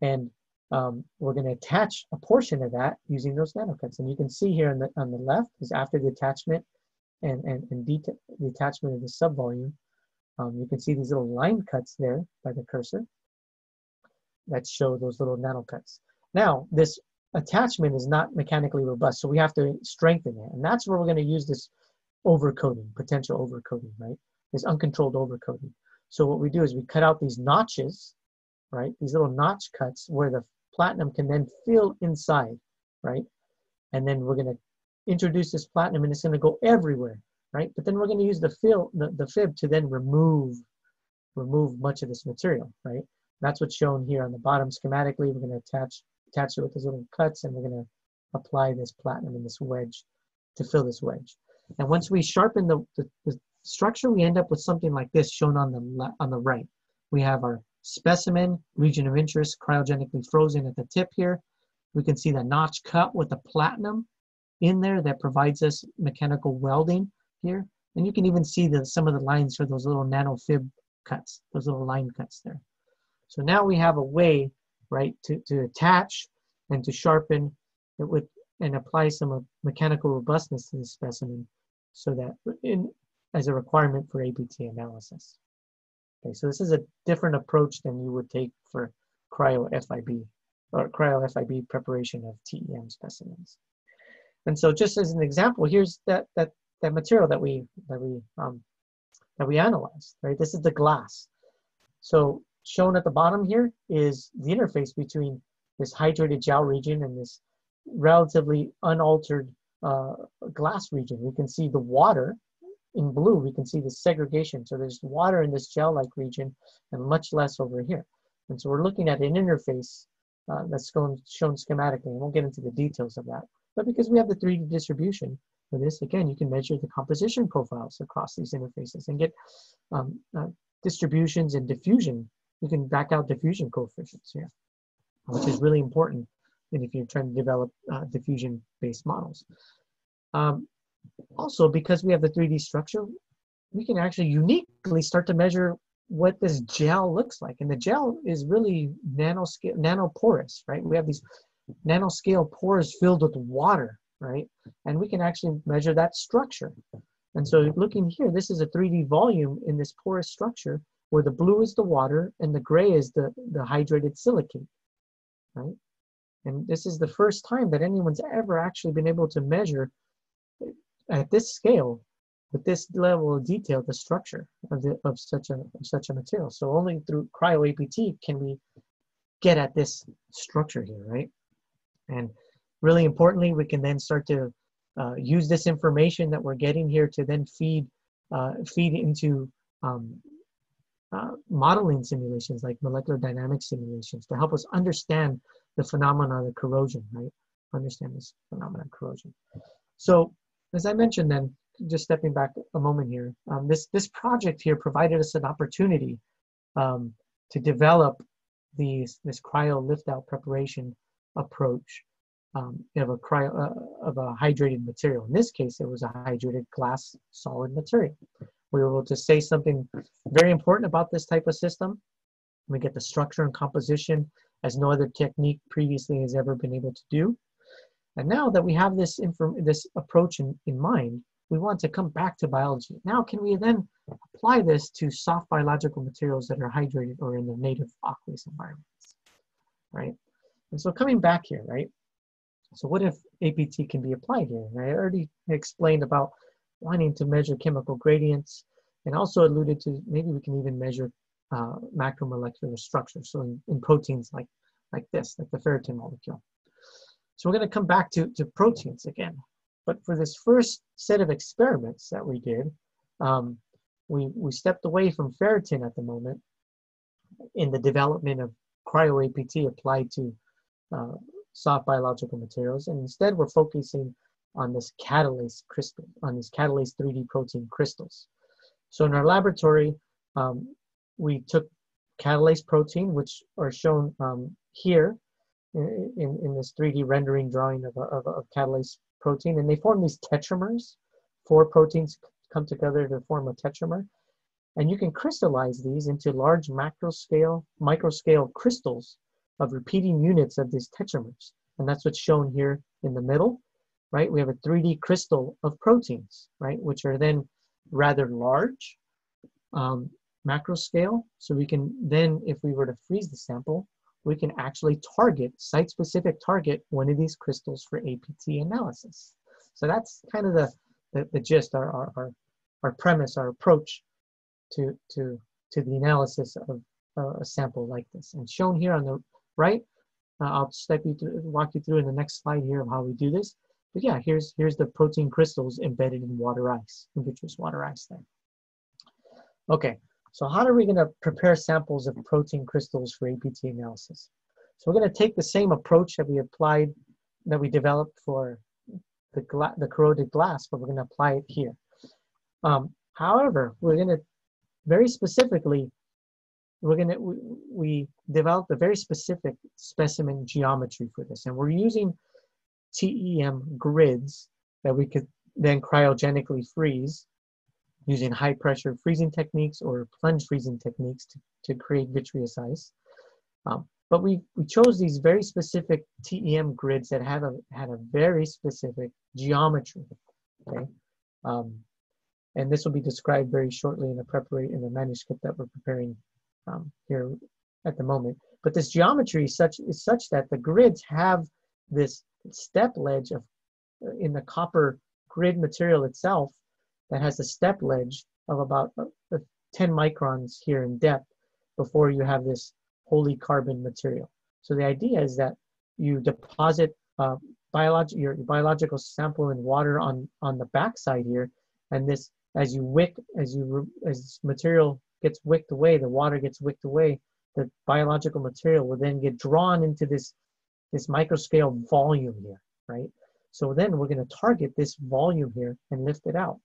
and um, we're going to attach a portion of that using those nanocuts. And you can see here on the, on the left is after the attachment and, and, and deta the attachment of the subvolume. Um, you can see these little line cuts there by the cursor that show those little nanocuts. Now, this attachment is not mechanically robust, so we have to strengthen it. And that's where we're going to use this overcoating, potential overcoating, right? This uncontrolled overcoating. So what we do is we cut out these notches, right? These little notch cuts where the platinum can then fill inside, right? And then we're going to introduce this platinum and it's going to go everywhere, right? But then we're going to use the fill, the, the fib to then remove, remove much of this material, right? That's what's shown here on the bottom schematically. We're going to attach, attach it with those little cuts, and we're going to apply this platinum in this wedge to fill this wedge. And once we sharpen the, the, the structure, we end up with something like this shown on the, on the right. We have our specimen, region of interest, cryogenically frozen at the tip here. We can see the notch cut with the platinum in there that provides us mechanical welding here. And you can even see the, some of the lines for those little nano fib cuts, those little line cuts there. So now we have a way, right, to, to attach and to sharpen it with and apply some mechanical robustness to the specimen so that in, as a requirement for A P T analysis. Okay, so this is a different approach than you would take for cryo F I B or cryo F I B preparation of T E M specimens. And so just as an example, here's that, that, that material that we, that, we, um, that we analyzed, right? This is the glass. So shown at the bottom here is the interface between this hydrated gel region and this relatively unaltered uh, glass region. We can see the water in blue, we can see the segregation. So there's water in this gel-like region and much less over here. And so we're looking at an interface uh, that's shown, shown schematically, and we'll get into the details of that. But because we have the three D distribution for this, again, you can measure the composition profiles across these interfaces and get um, uh, distributions and diffusion. You can back out diffusion coefficients here, which is really important if you're trying to develop uh, diffusion-based models. Um, also, because we have the three D structure, we can actually uniquely start to measure what this gel looks like. And the gel is really nanoscale, nanoporous, right? We have these nanoscale pores filled with water, right? And we can actually measure that structure. And so looking here, this is a three D volume in this porous structure, where the blue is the water and the gray is the, the hydrated silicate, right? And this is the first time that anyone's ever actually been able to measure at this scale, with this level of detail, the structure of, the, of, such, a, of such a material. So only through cryo A P T can we get at this structure here, right? And really importantly, we can then start to uh, use this information that we're getting here to then feed, uh, feed into um, Uh, modeling simulations like molecular dynamics simulations to help us understand the phenomenon of corrosion, right? Understand this phenomenon of corrosion. So as I mentioned then, just stepping back a moment here, um, this, this project here provided us an opportunity um, to develop these, this cryo lift-out preparation approach um, of, a cryo, uh, of a hydrated material. In this case, it was a hydrated glass solid material. We were able to say something very important about this type of system. We get the structure and composition as no other technique previously has ever been able to do. And now that we have this, this approach in, in mind, we want to come back to biology. Now, can we then apply this to soft biological materials that are hydrated or in their native aqueous environments, right? And so coming back here, right? So what if A P T can be applied here? And I already explained about wanting to measure chemical gradients, and also alluded to maybe we can even measure uh, macromolecular structure. So in, in proteins like, like this, like the ferritin molecule. So we're going to come back to, to proteins again. But for this first set of experiments that we did, um, we, we stepped away from ferritin at the moment in the development of cryo A P T applied to uh, soft biological materials. And instead we're focusing on this catalase crystal, on these catalase three D protein crystals. So in our laboratory, um, we took catalase protein, which are shown um, here, in, in this three D rendering drawing of, of, of catalase protein. And they form these tetramers. Four proteins come together to form a tetramer. And you can crystallize these into large macroscale, microscale crystals of repeating units of these tetramers. And that's what's shown here in the middle, right? We have a three D crystal of proteins, right? Which are then rather large, um, macroscale. So we can then, if we were to freeze the sample, we can actually target, site-specific target, one of these crystals for A P T analysis. So that's kind of the, the, the gist, our, our, our, our premise, our approach to, to, to the analysis of uh, a sample like this. And shown here on the right, uh, I'll step you through, walk you through in the next slide here of how we do this. But yeah, here's, here's the protein crystals embedded in water ice, in vitreous water ice there. Okay. So how are we going to prepare samples of protein crystals for A P T analysis? So we're going to take the same approach that we applied, that we developed for the, gla the corroded glass, but we're going to apply it here. Um, however, we're going to very specifically, we're going to, we, we developed a very specific specimen geometry for this. And we're using T E M grids that we could then cryogenically freeze using high pressure freezing techniques or plunge freezing techniques to, to create vitreous ice. Um, but we, we chose these very specific T E M grids that have a, had a very specific geometry, okay? Um, and this will be described very shortly in the preparation, in the manuscript that we're preparing um, here at the moment. But this geometry is such, is such that the grids have this step ledge of, in the copper grid material itself, that has a step ledge of about ten microns here in depth before you have this wholly carbon material. So the idea is that you deposit uh, biolog your, your biological sample in water on, on the backside here, and this, as you wick, as you as this material gets wicked away, the water gets wicked away, the biological material will then get drawn into this, this microscale volume here, right? So then we're gonna target this volume here and lift it out.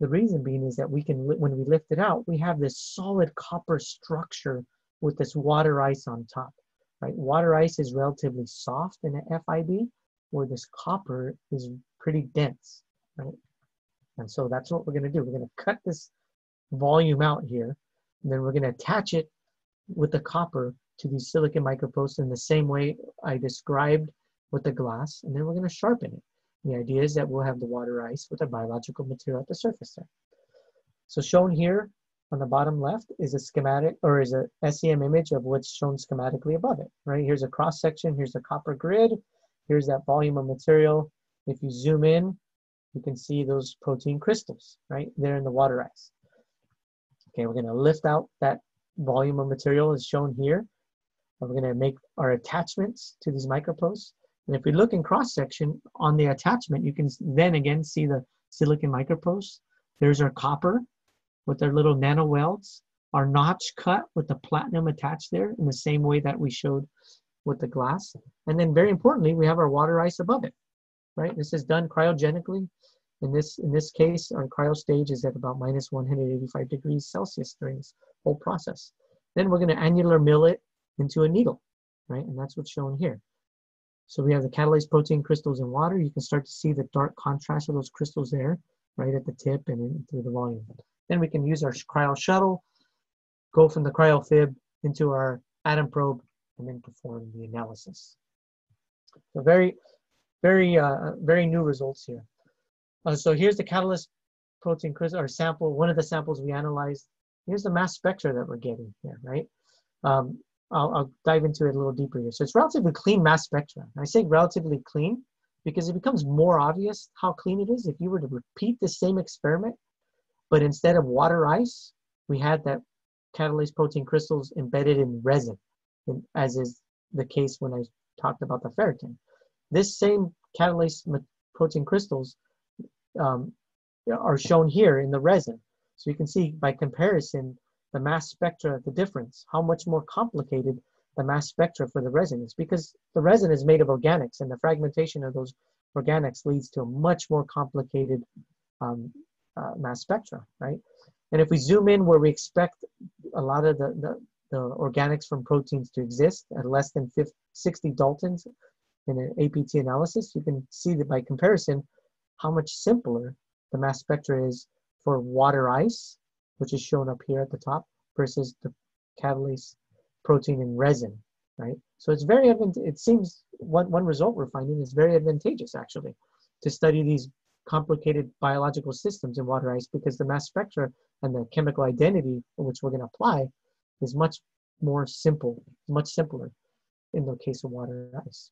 The reason being is that we can, when we lift it out, we have this solid copper structure with this water ice on top, right? Water ice is relatively soft in an F I B, where this copper is pretty dense, right? And so that's what we're gonna do. We're gonna cut this volume out here, and then we're gonna attach it with the copper to these silicon microposts in the same way I described with the glass, and then we're gonna sharpen it. The idea is that we'll have the water ice with a biological material at the surface there. So shown here on the bottom left is a schematic, or is a S E M image of what's shown schematically above it, right? Here's a cross section, here's a copper grid, here's that volume of material. If you zoom in, you can see those protein crystals, right? They're in the water ice. Okay, we're gonna lift out that volume of material as shown here. We're gonna make our attachments to these microposts. And if we look in cross-section on the attachment, you can then again see the silicon microposts. There's our copper with their little nano welds, our notch cut with the platinum attached there in the same way that we showed with the glass. And then very importantly, we have our water ice above it, right? This is done cryogenically. In this, in this case, our cryo stage is at about minus one hundred eighty-five degrees Celsius during this whole process. Then we're gonna annular mill it into a needle, right? And that's what's shown here. So we have the catalase protein crystals in water. You can start to see the dark contrast of those crystals there, right at the tip and in, through the volume. Then we can use our cryo shuttle, go from the cryo-F I B into our atom probe, and then perform the analysis. So very, very, uh, very new results here. Uh, so here's the catalase protein crystal, or sample, one of the samples we analyzed. Here's the mass spectra that we're getting here, right? Um, I'll, I'll dive into it a little deeper here. So it's relatively clean mass spectra. And I say relatively clean because it becomes more obvious how clean it is if you were to repeat the same experiment, but instead of water ice, we had that catalase protein crystals embedded in resin, as is the case when I talked about the ferritin. This same catalase protein crystals um, are shown here in the resin. So you can see by comparison, the mass spectra, the difference, how much more complicated the mass spectra for the resin is, because the resin is made of organics and the fragmentation of those organics leads to a much more complicated um, uh, mass spectra, right? And if we zoom in where we expect a lot of the, the, the organics from proteins to exist at less than fifty, sixty Daltons in an A P T analysis, you can see that by comparison, how much simpler the mass spectra is for water ice, which is shown up here at the top, versus the catalase protein in resin, right? So it's very, it seems one, one result we're finding is very advantageous actually to study these complicated biological systems in water ice, because the mass spectra and the chemical identity which we're gonna apply is much more simple, much simpler in the case of water ice,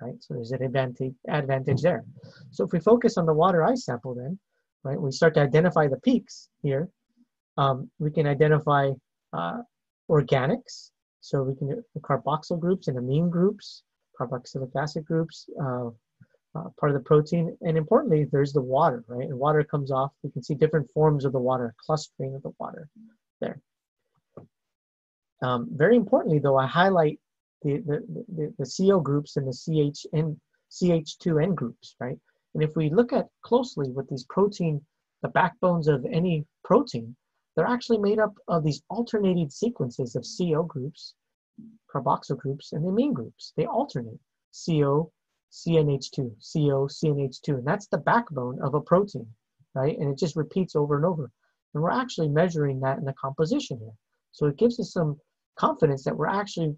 right? So there's an advantage, advantage there. So if we focus on the water ice sample then, right, we start to identify the peaks here. Um, we can identify uh, organics. So we can get the carboxyl groups and amine groups, carboxylic acid groups, uh, Uh, part of the protein, and importantly, there's the water, right? And water comes off. We can see different forms of the water, clustering of the water there. Um, very importantly, though, I highlight the, the, the, the C O groups and the C H N, C H two N groups, right? And if we look at closely with these protein, the backbones of any protein, they're actually made up of these alternated sequences of C O groups, carboxyl groups, and amine groups. They alternate C O, C N H two, C O, C N H two, and that's the backbone of a protein, right? And it just repeats over and over. And we're actually measuring that in the composition here. So it gives us some confidence that we're actually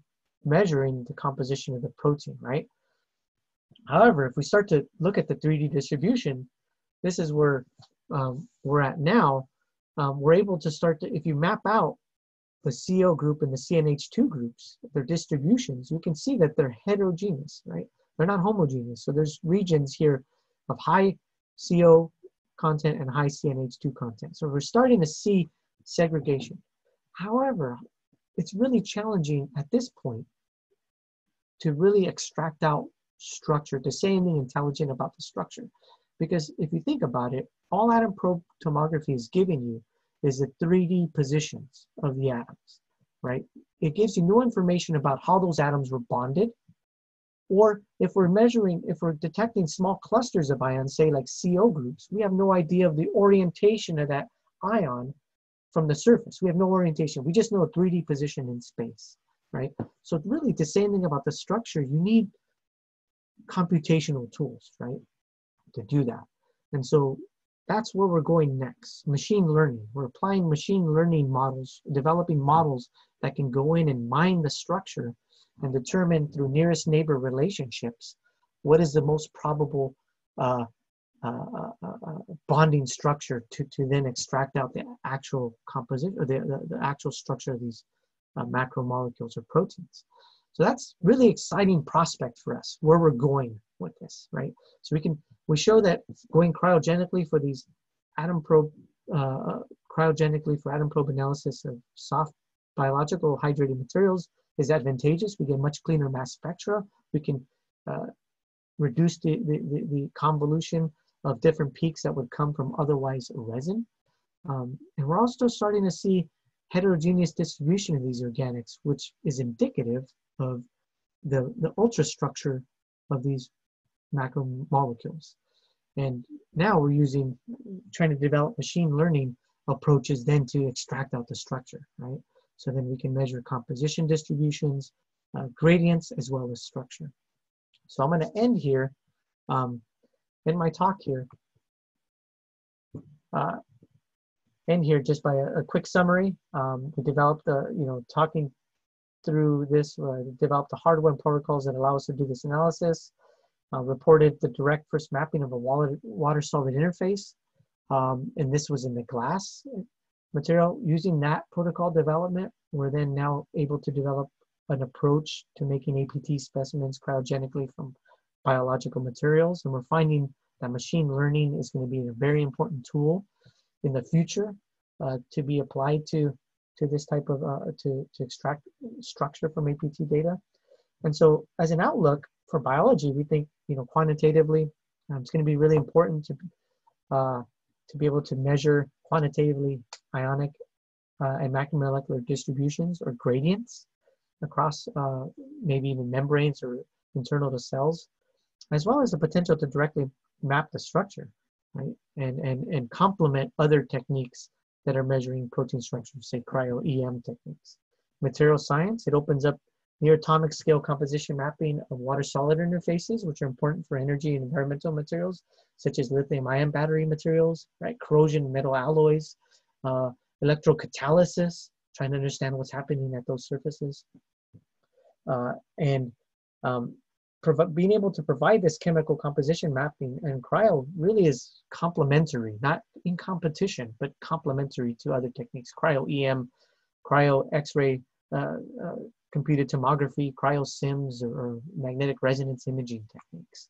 measuring the composition of the protein, right? However, if we start to look at the three D distribution, this is where um, we're at now. Um, we're able to start to, if you map out the C O group and the C N H two groups, their distributions, you can see that they're heterogeneous, right? They're not homogeneous. So there's regions here of high C O content and high C N H two content. So we're starting to see segregation. However, it's really challenging at this point to really extract out structure, to say anything intelligent about the structure. Because if you think about it, all atom probe tomography is giving you is the three D positions of the atoms, right? It gives you no information about how those atoms were bonded, or if we're measuring, if we're detecting small clusters of ions, say like C O groups, we have no idea of the orientation of that ion from the surface. We have no orientation. We just know a three D position in space, right? So really to say anything about the structure, you need computational tools, right, to do that. And so that's where we're going next, machine learning. We're applying machine learning models, developing models that can go in and mine the structure and determine through nearest neighbor relationships what is the most probable uh, uh, uh, uh, bonding structure to, to then extract out the actual composition or the, the, the actual structure of these uh, macromolecules or proteins. So that's really exciting prospect for us, where we're going with this, right? So we can, we show that going cryogenically for these atom probe, uh, cryogenically for atom probe analysis of soft biological hydrated materials is advantageous. We get much cleaner mass spectra. We can uh, reduce the, the, the, the convolution of different peaks that would come from otherwise resin. Um, and we're also starting to see heterogeneous distribution of these organics, which is indicative of the, the ultrastructure of these macromolecules. And now we're using, trying to develop machine learning approaches then to extract out the structure, right? So then we can measure composition distributions, uh, gradients, as well as structure. So I'm going to end here, um, in my talk here, uh, end here just by a, a quick summary. Um, we developed, the, you know, talking through this, uh, developed the hardware and protocols that allow us to do this analysis, uh, reported the direct first mapping of a water-solid interface, um, and this was in the glass material. Using that protocol development, we're then now able to develop an approach to making A P T specimens cryogenically from biological materials. And we're finding that machine learning is going to be a very important tool in the future uh, to be applied to, to this type of, uh, to, to extract structure from A P T data. And so as an outlook for biology, we think, you know, quantitatively, um, it's going to be really important to, uh, to be able to measure quantitatively ionic uh, and macromolecular distributions or gradients across uh, maybe even membranes or internal to cells, as well as the potential to directly map the structure, right? And, and, and complement other techniques that are measuring protein structure, say cryo E M techniques. material science. It opens up near atomic scale composition mapping of water-solid interfaces, which are important for energy and environmental materials, such as lithium-ion battery materials, right? Corrosion metal alloys, uh, electrocatalysis, trying to understand what's happening at those surfaces. Uh, and um, being able to provide this chemical composition mapping and cryo really is complementary, not in competition, but complementary to other techniques. Cryo-E M, cryo X-ray uh, uh, computed tomography, cryo-S I M S, or, or magnetic resonance imaging techniques.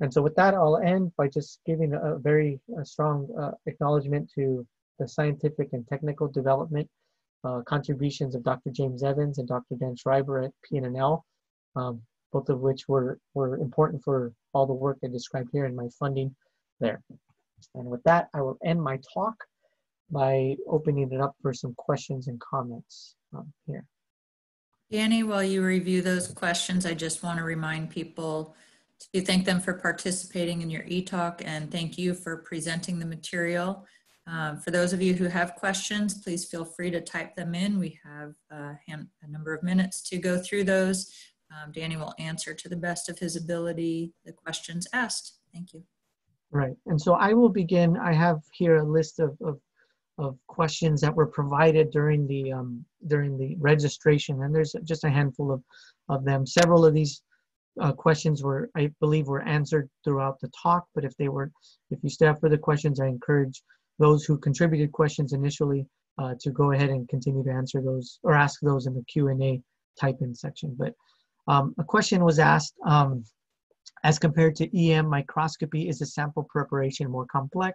And so with that, I'll end by just giving a very a strong uh, acknowledgement to the scientific and technical development uh, contributions of Doctor James Evans and Doctor Dan Schreiber at P N N L. Um, both of which were, were important for all the work I described here and my funding there. And with that, I will end my talk by opening it up for some questions and comments um, here. Danny, while you review those questions, I just want to remind people to thank them for participating in your e-talk, and thank you for presenting the material. Um, for those of you who have questions, please feel free to type them in. We have uh, a number of minutes to go through those. Um, Danny will answer to the best of his ability the questions asked. Thank you. Right, and so I will begin. I have here a list of, of, of questions that were provided during the, um, during the registration, and there's just a handful of, of them. Several of these uh, questions were, I believe, were answered throughout the talk, but if they were, if you still have further questions, I encourage those who contributed questions initially uh, to go ahead and continue to answer those or ask those in the Q and A type-in section. But Um, a question was asked, um, as compared to E M microscopy, is the sample preparation more complex?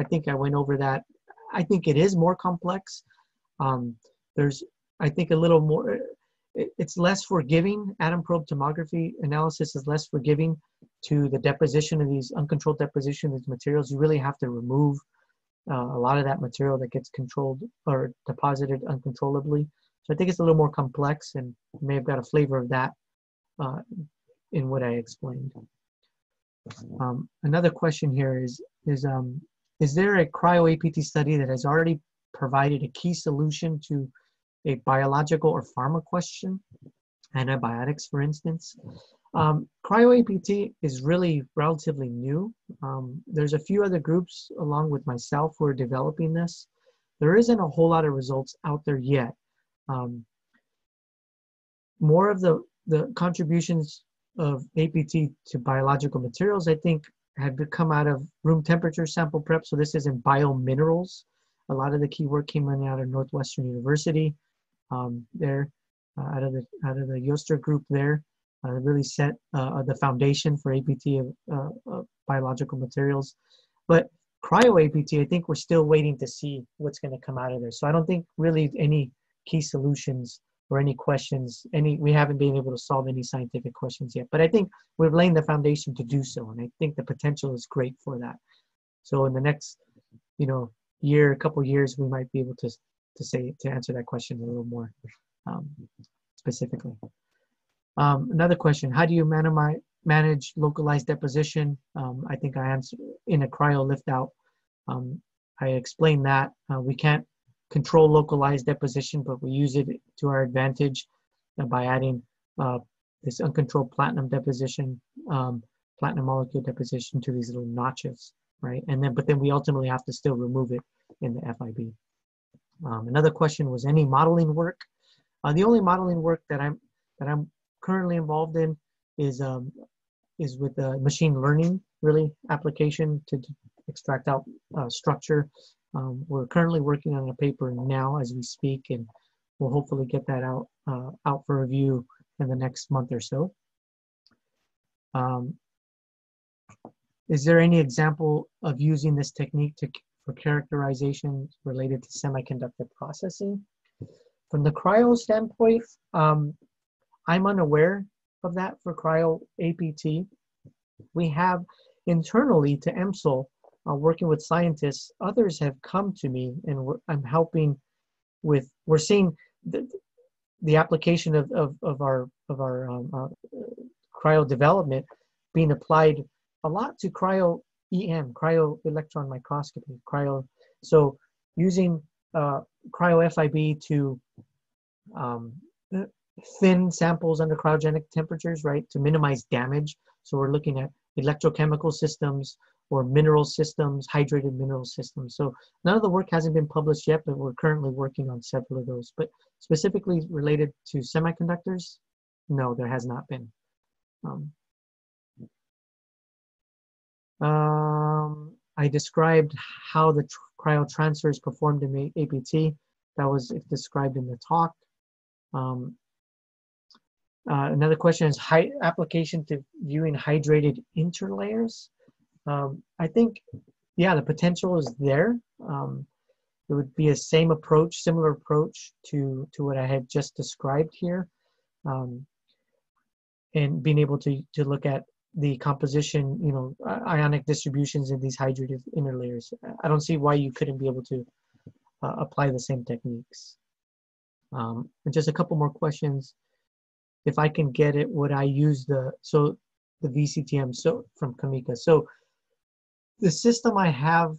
I think I went over that. I think it is more complex. Um, there's, I think, a little more, it, it's less forgiving. Atom probe tomography analysis is less forgiving to the deposition of these, uncontrolled deposition of these materials. You really have to remove uh, a lot of that material that gets controlled or deposited uncontrollably. So I think it's a little more complex, and you may have got a flavor of that Uh, in what I explained. Um, another question here is, is, um, is there a cryo A P T study that has already provided a key solution to a biological or pharma question? Antibiotics, for instance. Um, cryo A P T is really relatively new. Um, there's a few other groups along with myself who are developing this. There isn't a whole lot of results out there yet. Um, more of the The contributions of A P T to biological materials, I think, have come out of room temperature sample prep. So this is in biominerals. A lot of the key work came in out of Northwestern University um, there, uh, out of the out of the Yoster group there. Uh, really set uh, the foundation for A P T of, uh, of biological materials. But cryo A P T, I think we're still waiting to see what's going to come out of there. So I don't think really any key solutions or any questions, any, we haven't been able to solve any scientific questions yet, but I think we've laid the foundation to do so, and I think the potential is great for that. So in the next, you know, year, a couple years, we might be able to to say to answer that question a little more um, specifically. Um, another question: how do you manage manage localized deposition? Um, I think I answered in a cryo lift out. Um, I explained that uh, we can't control localized deposition, but we use it to our advantage by adding uh, this uncontrolled platinum deposition, um, platinum molecule deposition to these little notches, right? And then, but then we ultimately have to still remove it in the F I B. Um, another question was any modeling work. Uh, the only modeling work that I'm that I'm currently involved in is um, is with uh, machine learning, really application to, to extract out uh, structure. Um, we're currently working on a paper now as we speak, and we'll hopefully get that out uh, out for review in the next month or so. Um, is there any example of using this technique to, for characterization related to semiconductor processing? From the cryo standpoint, um, I'm unaware of that for cryo A P T. We have internally to EMSL, Uh, working with scientists, others have come to me, and we're, I'm helping with. We're seeing the, the application of, of of our of our um, uh, cryo development being applied a lot to cryo E M, cryo electron microscopy, cryo. So using uh, cryo F I B to um, thin samples under cryogenic temperatures, right, to minimize damage. So we're looking at electrochemical systems or mineral systems, hydrated mineral systems. So none of the work hasn't been published yet, but we're currently working on several of those. But specifically related to semiconductors, no, there has not been. Um, um, I described how the tr cryo transfer is performed in A P T. That was described in the talk. Um, uh, another question is high application to viewing hydrated interlayers. Um, I think, yeah, the potential is there. Um, it would be a same approach, similar approach to, to what I had just described here. Um, and being able to, to look at the composition, you know, ionic distributions in these hydrated interlayers. I don't see why you couldn't be able to uh, apply the same techniques. Um, and just a couple more questions. If I can get it, would I use the, so the V C T M so, from Kameka. So the system I have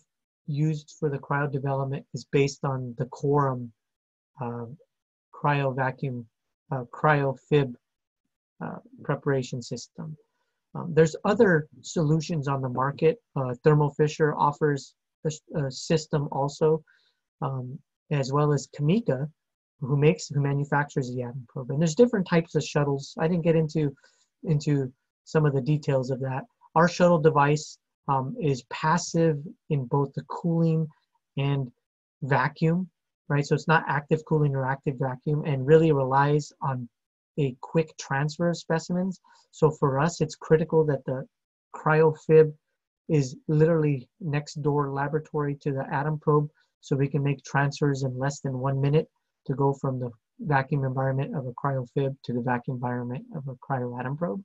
used for the cryo development is based on the quorum uh, cryo vacuum, uh, cryo F I B uh, preparation system. Um, there's other solutions on the market. Uh, Thermo Fisher offers a, a system also, um, as well as Kameka, who makes, who manufactures the atom probe. And there's different types of shuttles. I didn't get into, into some of the details of that. Our shuttle device um, is passive in both the cooling and vacuum, right? So it's not active cooling or active vacuum, and really relies on a quick transfer of specimens. So for us, it's critical that the cryo F I B is literally next door laboratory to the atom probe, so we can make transfers in less than one minute to go from the vacuum environment of a cryo F I B to the vacuum environment of a cryo atom probe,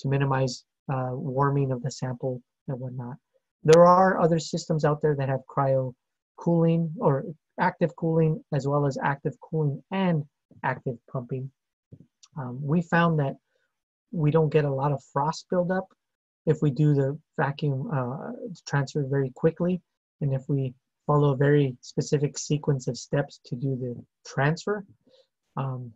to minimize uh, warming of the sample and whatnot. There are other systems out there that have cryo cooling or active cooling, as well as active cooling and active pumping. Um, we found that we don't get a lot of frost buildup if we do the vacuum uh, transfer very quickly, and if we follow a very specific sequence of steps to do the transfer. Um,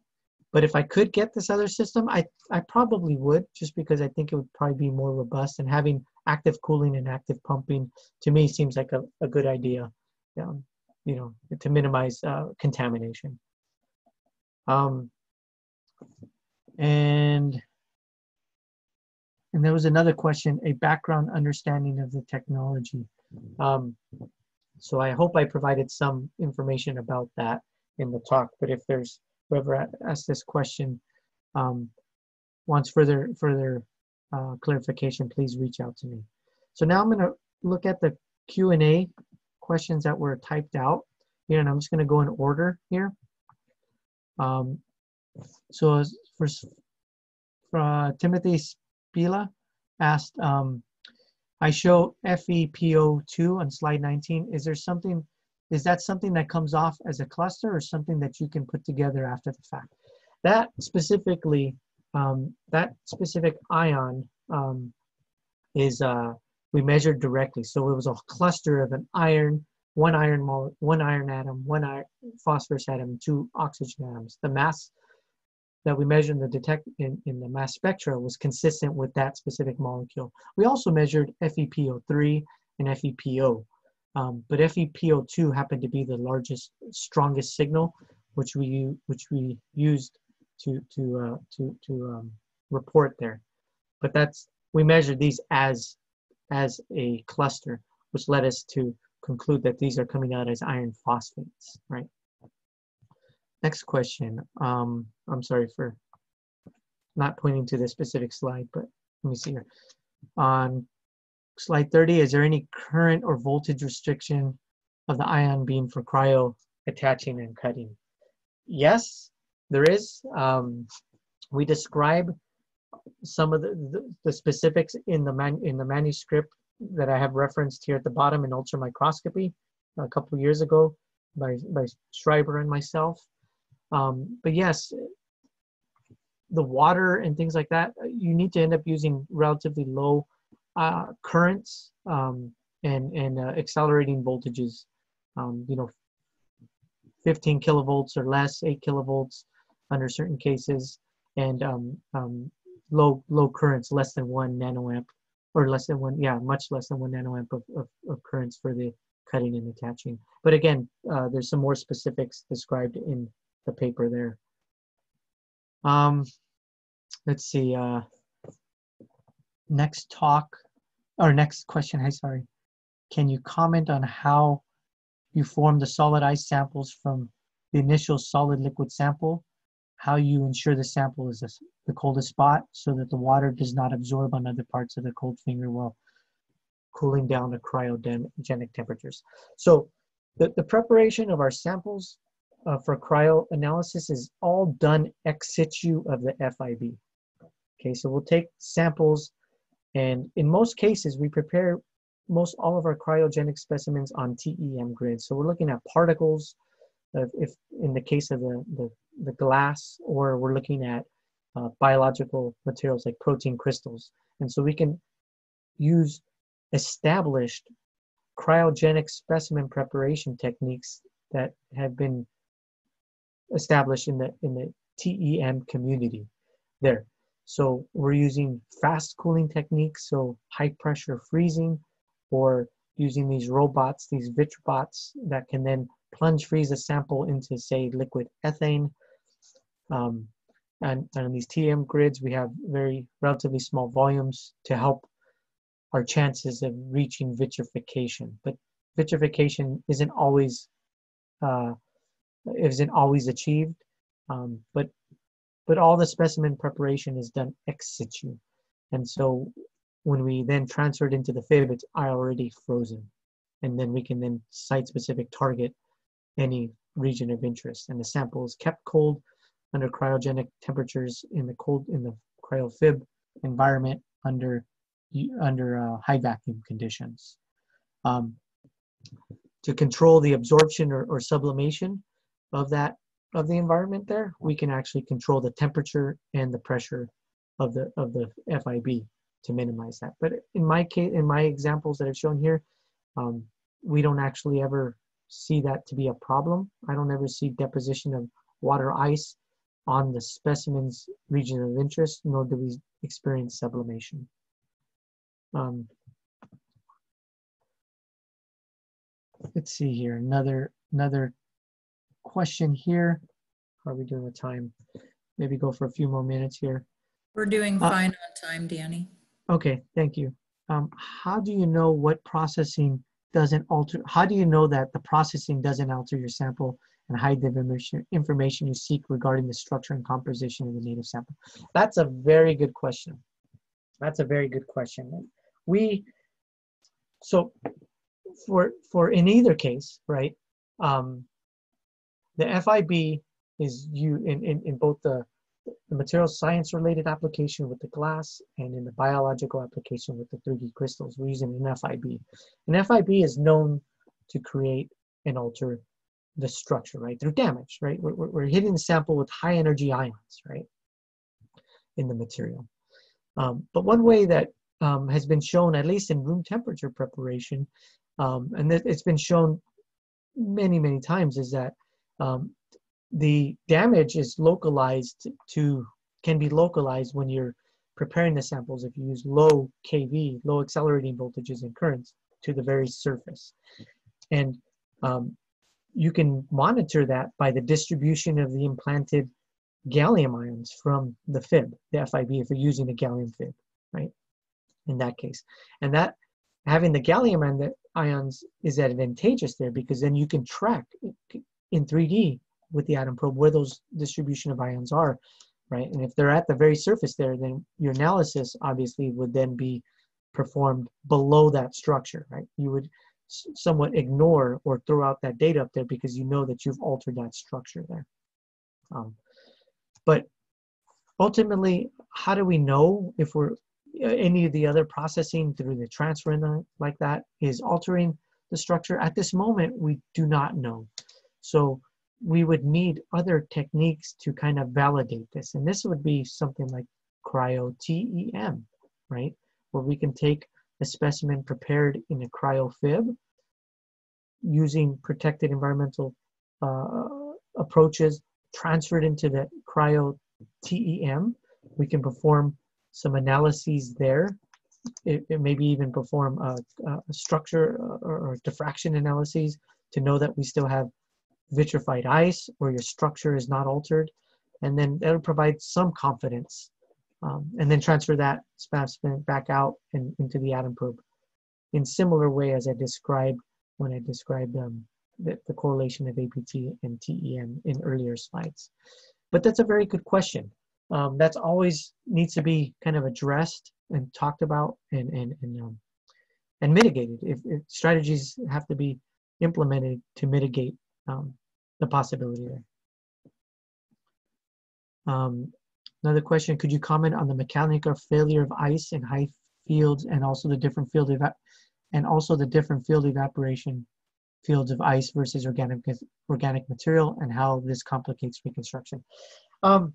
But if I could get this other system, I, I probably would, just because I think it would probably be more robust, and having active cooling and active pumping to me seems like a, a good idea, um, you know, to minimize uh, contamination. Um, and, and there was another question, a background understanding of the technology. Um, so I hope I provided some information about that in the talk, but if there's whoever asked this question um, wants further further uh, clarification, please reach out to me. So now I'm going to look at the Q and A questions that were typed out here, and I'm just going to go in order here. Um, so for, for uh, Timothy Spila asked, um, I show F E P O two on slide nineteen. Is there something? Is that something that comes off as a cluster, or something that you can put together after the fact? That specifically, um, that specific ion um, is, uh, we measured directly. So it was a cluster of an iron, one iron mole, one iron atom, one iron, phosphorus atom, two oxygen atoms. The mass that we measured in the, detect in, in the mass spectra was consistent with that specific molecule. We also measured F E P O three and F E P O. Um, but F E P O two happened to be the largest, strongest signal, which we which we used to to uh, to to um, report there. But that's, we measured these as as a cluster, which led us to conclude that these are coming out as iron phosphates, right? Next question. Um, I'm sorry for not pointing to this specific slide, but let me see here. On slide thirty, is there any current or voltage restriction of the ion beam for cryo attaching and cutting? Yes, there is. Um, we describe some of the, the, the specifics in the, man, in the manuscript that I have referenced here at the bottom in ultra microscopy a couple of years ago by, by Schreiber and myself. Um, but yes, the water and things like that, you need to end up using relatively low Uh, currents um, and, and uh, accelerating voltages, um, you know, fifteen kilovolts or less, eight kilovolts under certain cases, and um, um, low low currents, less than one nanoamp, or less than one, yeah, much less than one nanoamp of, of, of currents for the cutting and attaching. But again, uh, there's some more specifics described in the paper there. Um, let's see, uh, next talk, or next question, hi, sorry. Can you comment on how you form the solid ice samples from the initial solid liquid sample, how you ensure the sample is the coldest spot so that the water does not absorb on other parts of the cold finger while cooling down to cryogenic temperatures? So the, the preparation of our samples uh, for cryo analysis is all done ex situ of the F I B. Okay, so we'll take samples, and in most cases we prepare most all of our cryogenic specimens on T E M grids. So we're looking at particles, if, if in the case of the, the, the glass, or we're looking at uh, biological materials like protein crystals. And so we can use established cryogenic specimen preparation techniques that have been established in the, in the T E M community there. So we're using fast cooling techniques, so high pressure freezing, or using these robots, these vitribots, that can then plunge freeze a sample into, say, liquid ethane. Um, and, and on these T M grids, we have very relatively small volumes to help our chances of reaching vitrification. But vitrification isn't always uh, isn't always achieved. Um, but but all the specimen preparation is done ex situ, and so when we then transfer it into the F I B, it's already frozen. And then we can then site-specific target any region of interest. And the sample is kept cold under cryogenic temperatures in the cold, in the cryo-F I B environment under, under uh, high vacuum conditions. Um, to control the absorption or, or sublimation of that, of the environment there, we can actually control the temperature and the pressure of the, of the F I B. To minimize that. But in my case, in my examples that I've shown here, um, we don't actually ever see that to be a problem. I don't ever see deposition of water ice on the specimen's region of interest, nor do we experience sublimation. Um, let's see here, another, another question here. How are we doing with time? Maybe go for a few more minutes here. We're doing fine uh, on time, Danny. Okay, thank you. Um, how do you know what processing doesn't alter, how do you know that the processing doesn't alter your sample and hide the information you seek regarding the structure and composition of the native sample? That's a very good question. That's a very good question. We, so for, for in either case, right, um, the F I B is you in, in, in both the the material science related application with the glass and in the biological application with the three D crystals, we're using an F I B. An F I B is known to create and alter the structure, right? Through damage, right? We're, we're hitting the sample with high energy ions, right? In the material. Um, but one way that um, has been shown, at least in room temperature preparation, um, and it's been shown many, many times, is that um, the damage is localized to, can be localized when you're preparing the samples if you use low K V, low accelerating voltages and currents to the very surface. And um, you can monitor that by the distribution of the implanted gallium ions from the F I B, the F I B, if you're using a gallium F I B, right? In that case. And that, having the gallium and the ions is advantageous there because then you can track in three D with the atom probe where those distribution of ions are, right? And if they're at the very surface there, then your analysis obviously would then be performed below that structure, right? You would somewhat ignore or throw out that data up there because you know that you've altered that structure there. Um, but ultimately, how do we know if we're, any of the other processing through the transfer and like that is altering the structure? At this moment, we do not know. So we would need other techniques to kind of validate this. And this would be something like cryo T E M, right? Where we can take a specimen prepared in a cryo F I B using protected environmental uh, approaches transferred into the cryo T E M. We can perform some analyses there. It, it maybe even perform a, a structure or, or diffraction analyses to know that we still have vitrified ice or your structure is not altered. And then that'll provide some confidence. Um, and then transfer that specimen back out and into the atom probe in similar way as I described when I described um, the, the correlation of A P T and T E M in earlier slides. But that's a very good question. Um, that's always needs to be kind of addressed and talked about and, and, and, um, and mitigated. If, if strategies have to be implemented to mitigate um, the possibility there. Um, Another question, could you comment on the mechanical failure of ice in high fields and also the different field eva and also the different field evaporation fields of ice versus organic organic material and how this complicates reconstruction? Um,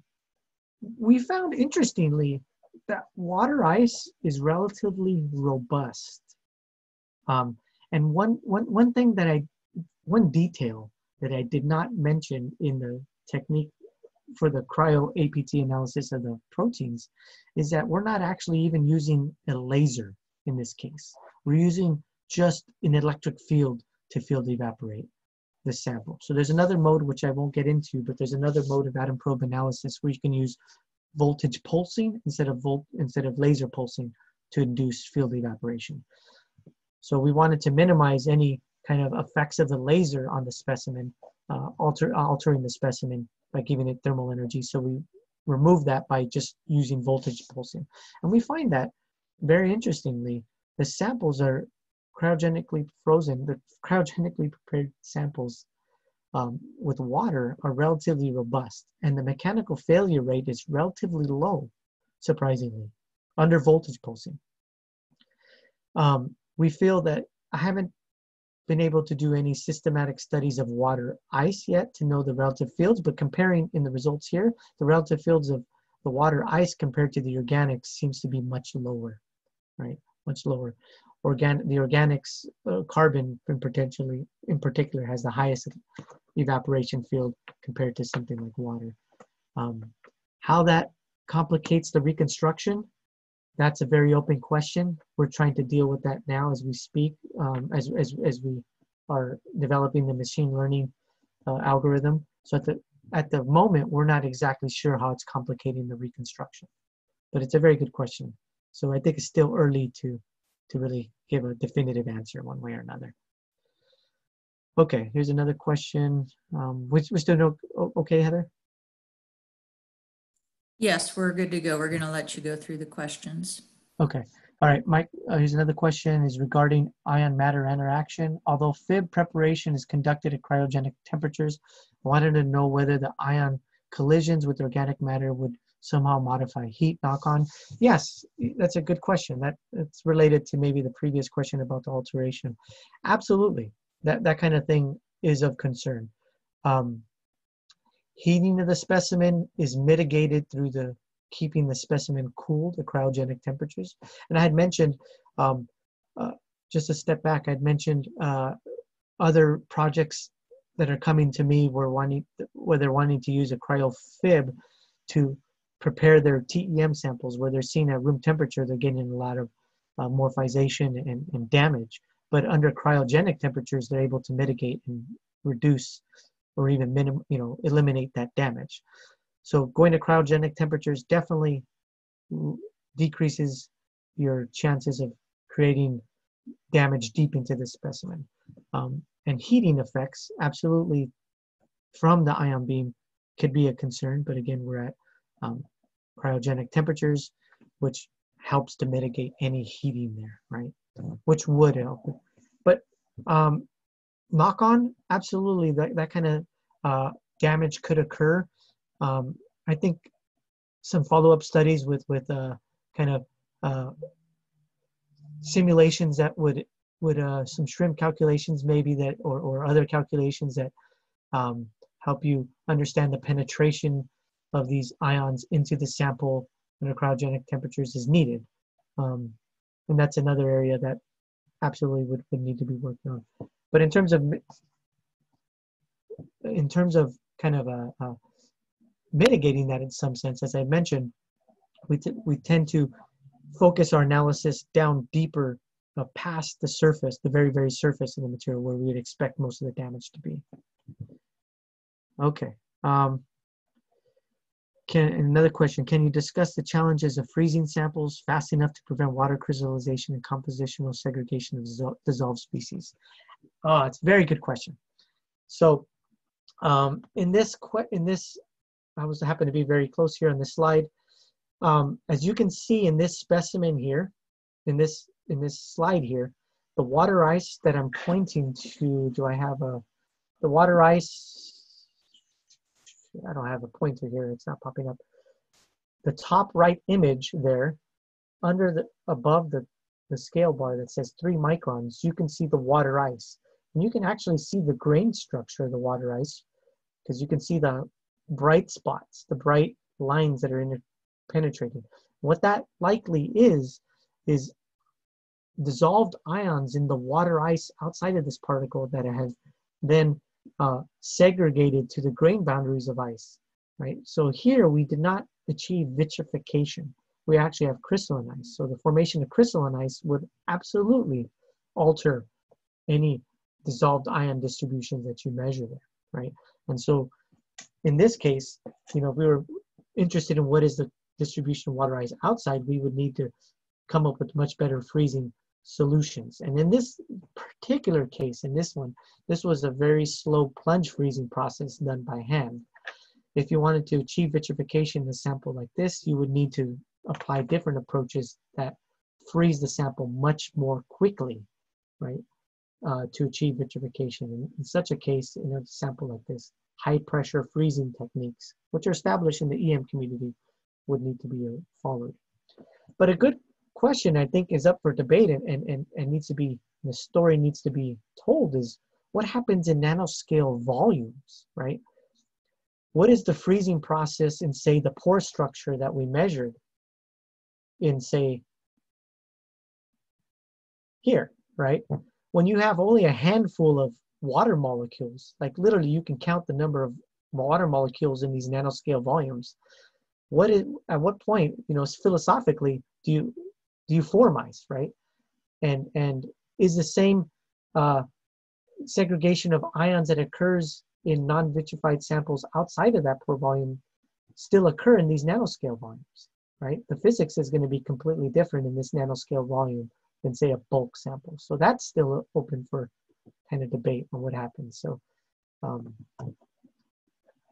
we found, interestingly, that water ice is relatively robust. Um, and one, one, one thing that I, one detail that I did not mention in the technique for the cryo A P T analysis of the proteins is that we're not actually even using a laser in this case. We're using just an electric field to field evaporate the sample. So there's another mode which I won't get into, but there's another mode of atom probe analysis where you can use voltage pulsing instead of volt instead of laser pulsing to induce field evaporation. So we wanted to minimize any kind of effects of the laser on the specimen, uh, alter, altering the specimen by giving it thermal energy. So we remove that by just using voltage pulsing. And we find that, very interestingly, the samples are cryogenically frozen, the cryogenically prepared samples um, with water are relatively robust. And the mechanical failure rate is relatively low, surprisingly, under voltage pulsing. Um, we feel that I haven't been able to do any systematic studies of water ice yet to know the relative fields, but comparing in the results here, the relative fields of the water ice compared to the organics seems to be much lower, right? Much lower. Organ the organics, uh, carbon in, potentially, in particular, has the highest evaporation field compared to something like water. Um, how that complicates the reconstruction? That's a very open question. We're trying to deal with that now as we speak, um, as, as, as we are developing the machine learning uh, algorithm. So at the, at the moment, we're not exactly sure how it's complicating the reconstruction, but it's a very good question. So I think it's still early to, to really give a definitive answer one way or another. Okay, here's another question. Um, we, we still know, okay, Heather? Yes, we're good to go. We're going to let you go through the questions. Okay. All right, Mike, uh, here's another question is regarding ion-matter interaction. Although F I B preparation is conducted at cryogenic temperatures, I wanted to know whether the ion collisions with organic matter would somehow modify heat knock-on. Yes, that's a good question. That, that's related to maybe the previous question about the alteration. Absolutely. That, that kind of thing is of concern. Um, Heating of the specimen is mitigated through the keeping the specimen cool to cryogenic temperatures. And I had mentioned, um, uh, just a step back, I'd mentioned uh, other projects that are coming to me where, wanting, where they're wanting to use a cryo F I B to prepare their T E M samples where they're seeing at room temperature, they're getting a lot of uh, morphization and, and damage. But under cryogenic temperatures, they're able to mitigate and reduce or even minim, you know, eliminate that damage. So going to cryogenic temperatures definitely decreases your chances of creating damage deep into the specimen. Um, and heating effects, absolutely, from the ion beam could be a concern, but again, we're at um, cryogenic temperatures, which helps to mitigate any heating there, right? Which would help. But, um, knock-on, absolutely, that, that kind of uh, damage could occur. Um, I think some follow-up studies with, with uh, kind of uh, simulations that would, would uh, some shrimp calculations maybe that, or, or other calculations that um, help you understand the penetration of these ions into the sample under cryogenic temperatures is needed. Um, and that's another area that absolutely would, would need to be worked on. But in terms of in terms of kind of a, a mitigating that in some sense, as I mentioned, we, t we tend to focus our analysis down deeper uh, past the surface, the very, very surface of the material where we would expect most of the damage to be. Okay. Um, can, another question, can you discuss the challenges of freezing samples fast enough to prevent water crystallization and compositional segregation of dissol dissolved species? Uh, it's a very good question. So um, in this, in this, I was happen to be very close here on this slide. Um, as you can see in this specimen here, in this in this slide here, the water ice that I'm pointing to, do I have a, the water ice, I don't have a pointer here, it's not popping up. The top right image there, under the, above the, the scale bar that says three microns, you can see the water ice. And you can actually see the grain structure of the water ice, because you can see the bright spots, the bright lines that are in it, penetrating. What that likely is, is dissolved ions in the water ice outside of this particle that it has then uh, segregated to the grain boundaries of ice, right? So here we did not achieve vitrification. We actually have crystalline ice. So the formation of crystalline ice would absolutely alter any dissolved ion distributions that you measure there, right? And so in this case, you know, if we were interested in what is the distribution of water ice outside, we would need to come up with much better freezing solutions. And in this particular case, in this one, this was a very slow plunge freezing process done by hand. If you wanted to achieve vitrification in a sample like this, you would need to apply different approaches that freeze the sample much more quickly, right, uh, to achieve vitrification. In, in such a case, in a sample like this, high pressure freezing techniques, which are established in the E M community, would need to be followed. But a good question, I think, is up for debate and, and, and needs to be, the story needs to be told, is what happens in nanoscale volumes, right? What is the freezing process in, say, the pore structure that we measured in, say, here, right? When you have only a handful of water molecules, like literally you can count the number of water molecules in these nanoscale volumes. What is, at what point, you know, philosophically, do you do you form ice, right? And and is the same uh, segregation of ions that occurs in non-vitrified samples outside of that pore volume still occur in these nanoscale volumes, right? The physics is going to be completely different in this nanoscale volume than, say, a bulk sample. So that's still open for kind of debate on what happens. So um,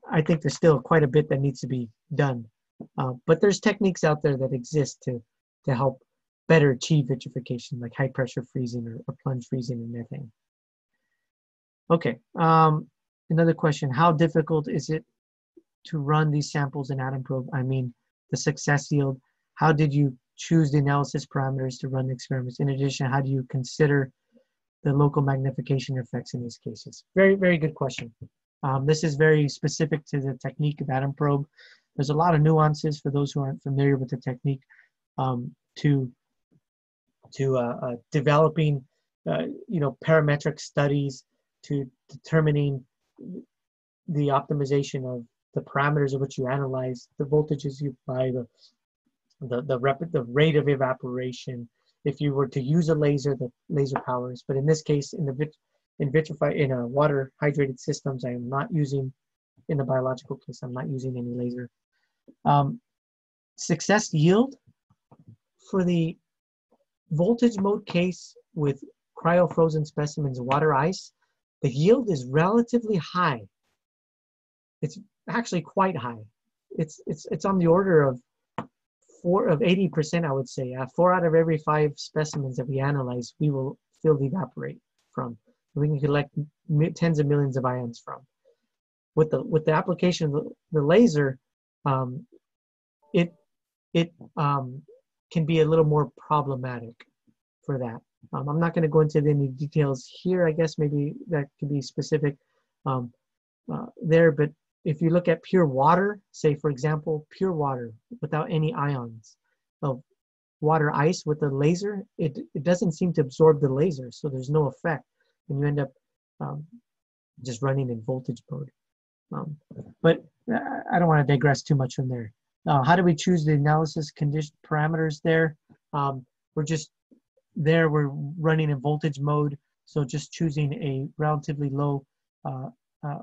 I think there's still quite a bit that needs to be done. Uh, but there's techniques out there that exist to, to help better achieve vitrification, like high pressure freezing or, or plunge freezing and methane. Okay, um, another question, how difficult is it to run these samples in atom probe? I mean, the success yield, how did you choose the analysis parameters to run the experiments? In addition, how do you consider the local magnification effects in these cases? Very, very good question. Um, this is very specific to the technique of atom probe. There's a lot of nuances for those who aren't familiar with the technique um, to, to uh, uh, developing, uh, you know, parametric studies, to determining the optimization of the parameters of which you analyze, the voltages you apply, the, the, the, rep the rate of evaporation. If you were to use a laser, the laser powers. But in this case, in the vit in vitrified, in a water hydrated systems, I am not using, in the biological case, I'm not using any laser. Um, success yield for the voltage mode case with cryo-frozen specimens, water ice, the yield is relatively high. It's actually quite high. It's, it's, it's on the order of four of eighty percent, I would say. Uh, four out of every five specimens that we analyze, we will field evaporate from. We can collect tens of millions of ions from. With the with the application of the, the laser, um, it it um, can be a little more problematic for that. Um, I'm not going to go into any details here. I guess maybe that could be specific um, uh, there. But if you look at pure water, say for example, pure water without any ions, of water ice with the laser, it it doesn't seem to absorb the laser, so there's no effect, and you end up um, just running in voltage mode. Um, but I don't want to digress too much from there. Uh, how do we choose the analysis condition parameters there? Um, we're just there, we're running in voltage mode. So just choosing a relatively low uh, uh,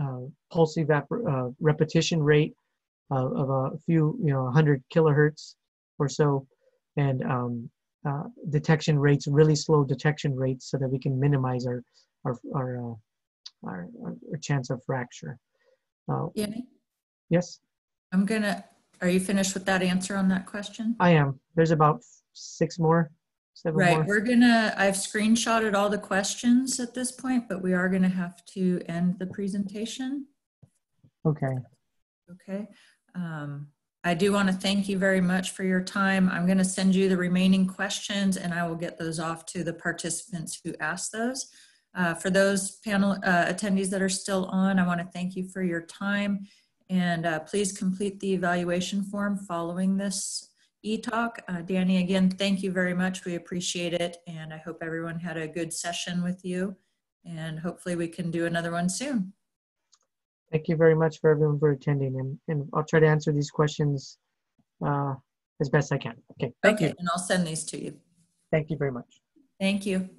uh, pulse evapor uh, repetition rate uh, of a few, you know, one hundred kilohertz or so, and um, uh, detection rates, really slow detection rates, so that we can minimize our our our, uh, our, our chance of fracture. Uh, Danny? Yes? I'm gonna, are you finished with that answer on that question? I am. There's about six more, seven right, more. Right, we're gonna, I've screenshotted all the questions at this point, but we are gonna have to end the presentation. Okay. Okay. Um, I do wanna thank you very much for your time. I'm gonna send you the remaining questions and I will get those off to the participants who asked those. Uh, for those panel uh, attendees that are still on, I want to thank you for your time, and uh, please complete the evaluation form following this e-talk. Uh, Danny, again, thank you very much. We appreciate it, and I hope everyone had a good session with you, and hopefully we can do another one soon. Thank you very much for everyone for attending, and, and I'll try to answer these questions uh, as best I can. Okay, thank okay, you. And I'll send these to you. Thank you very much. Thank you.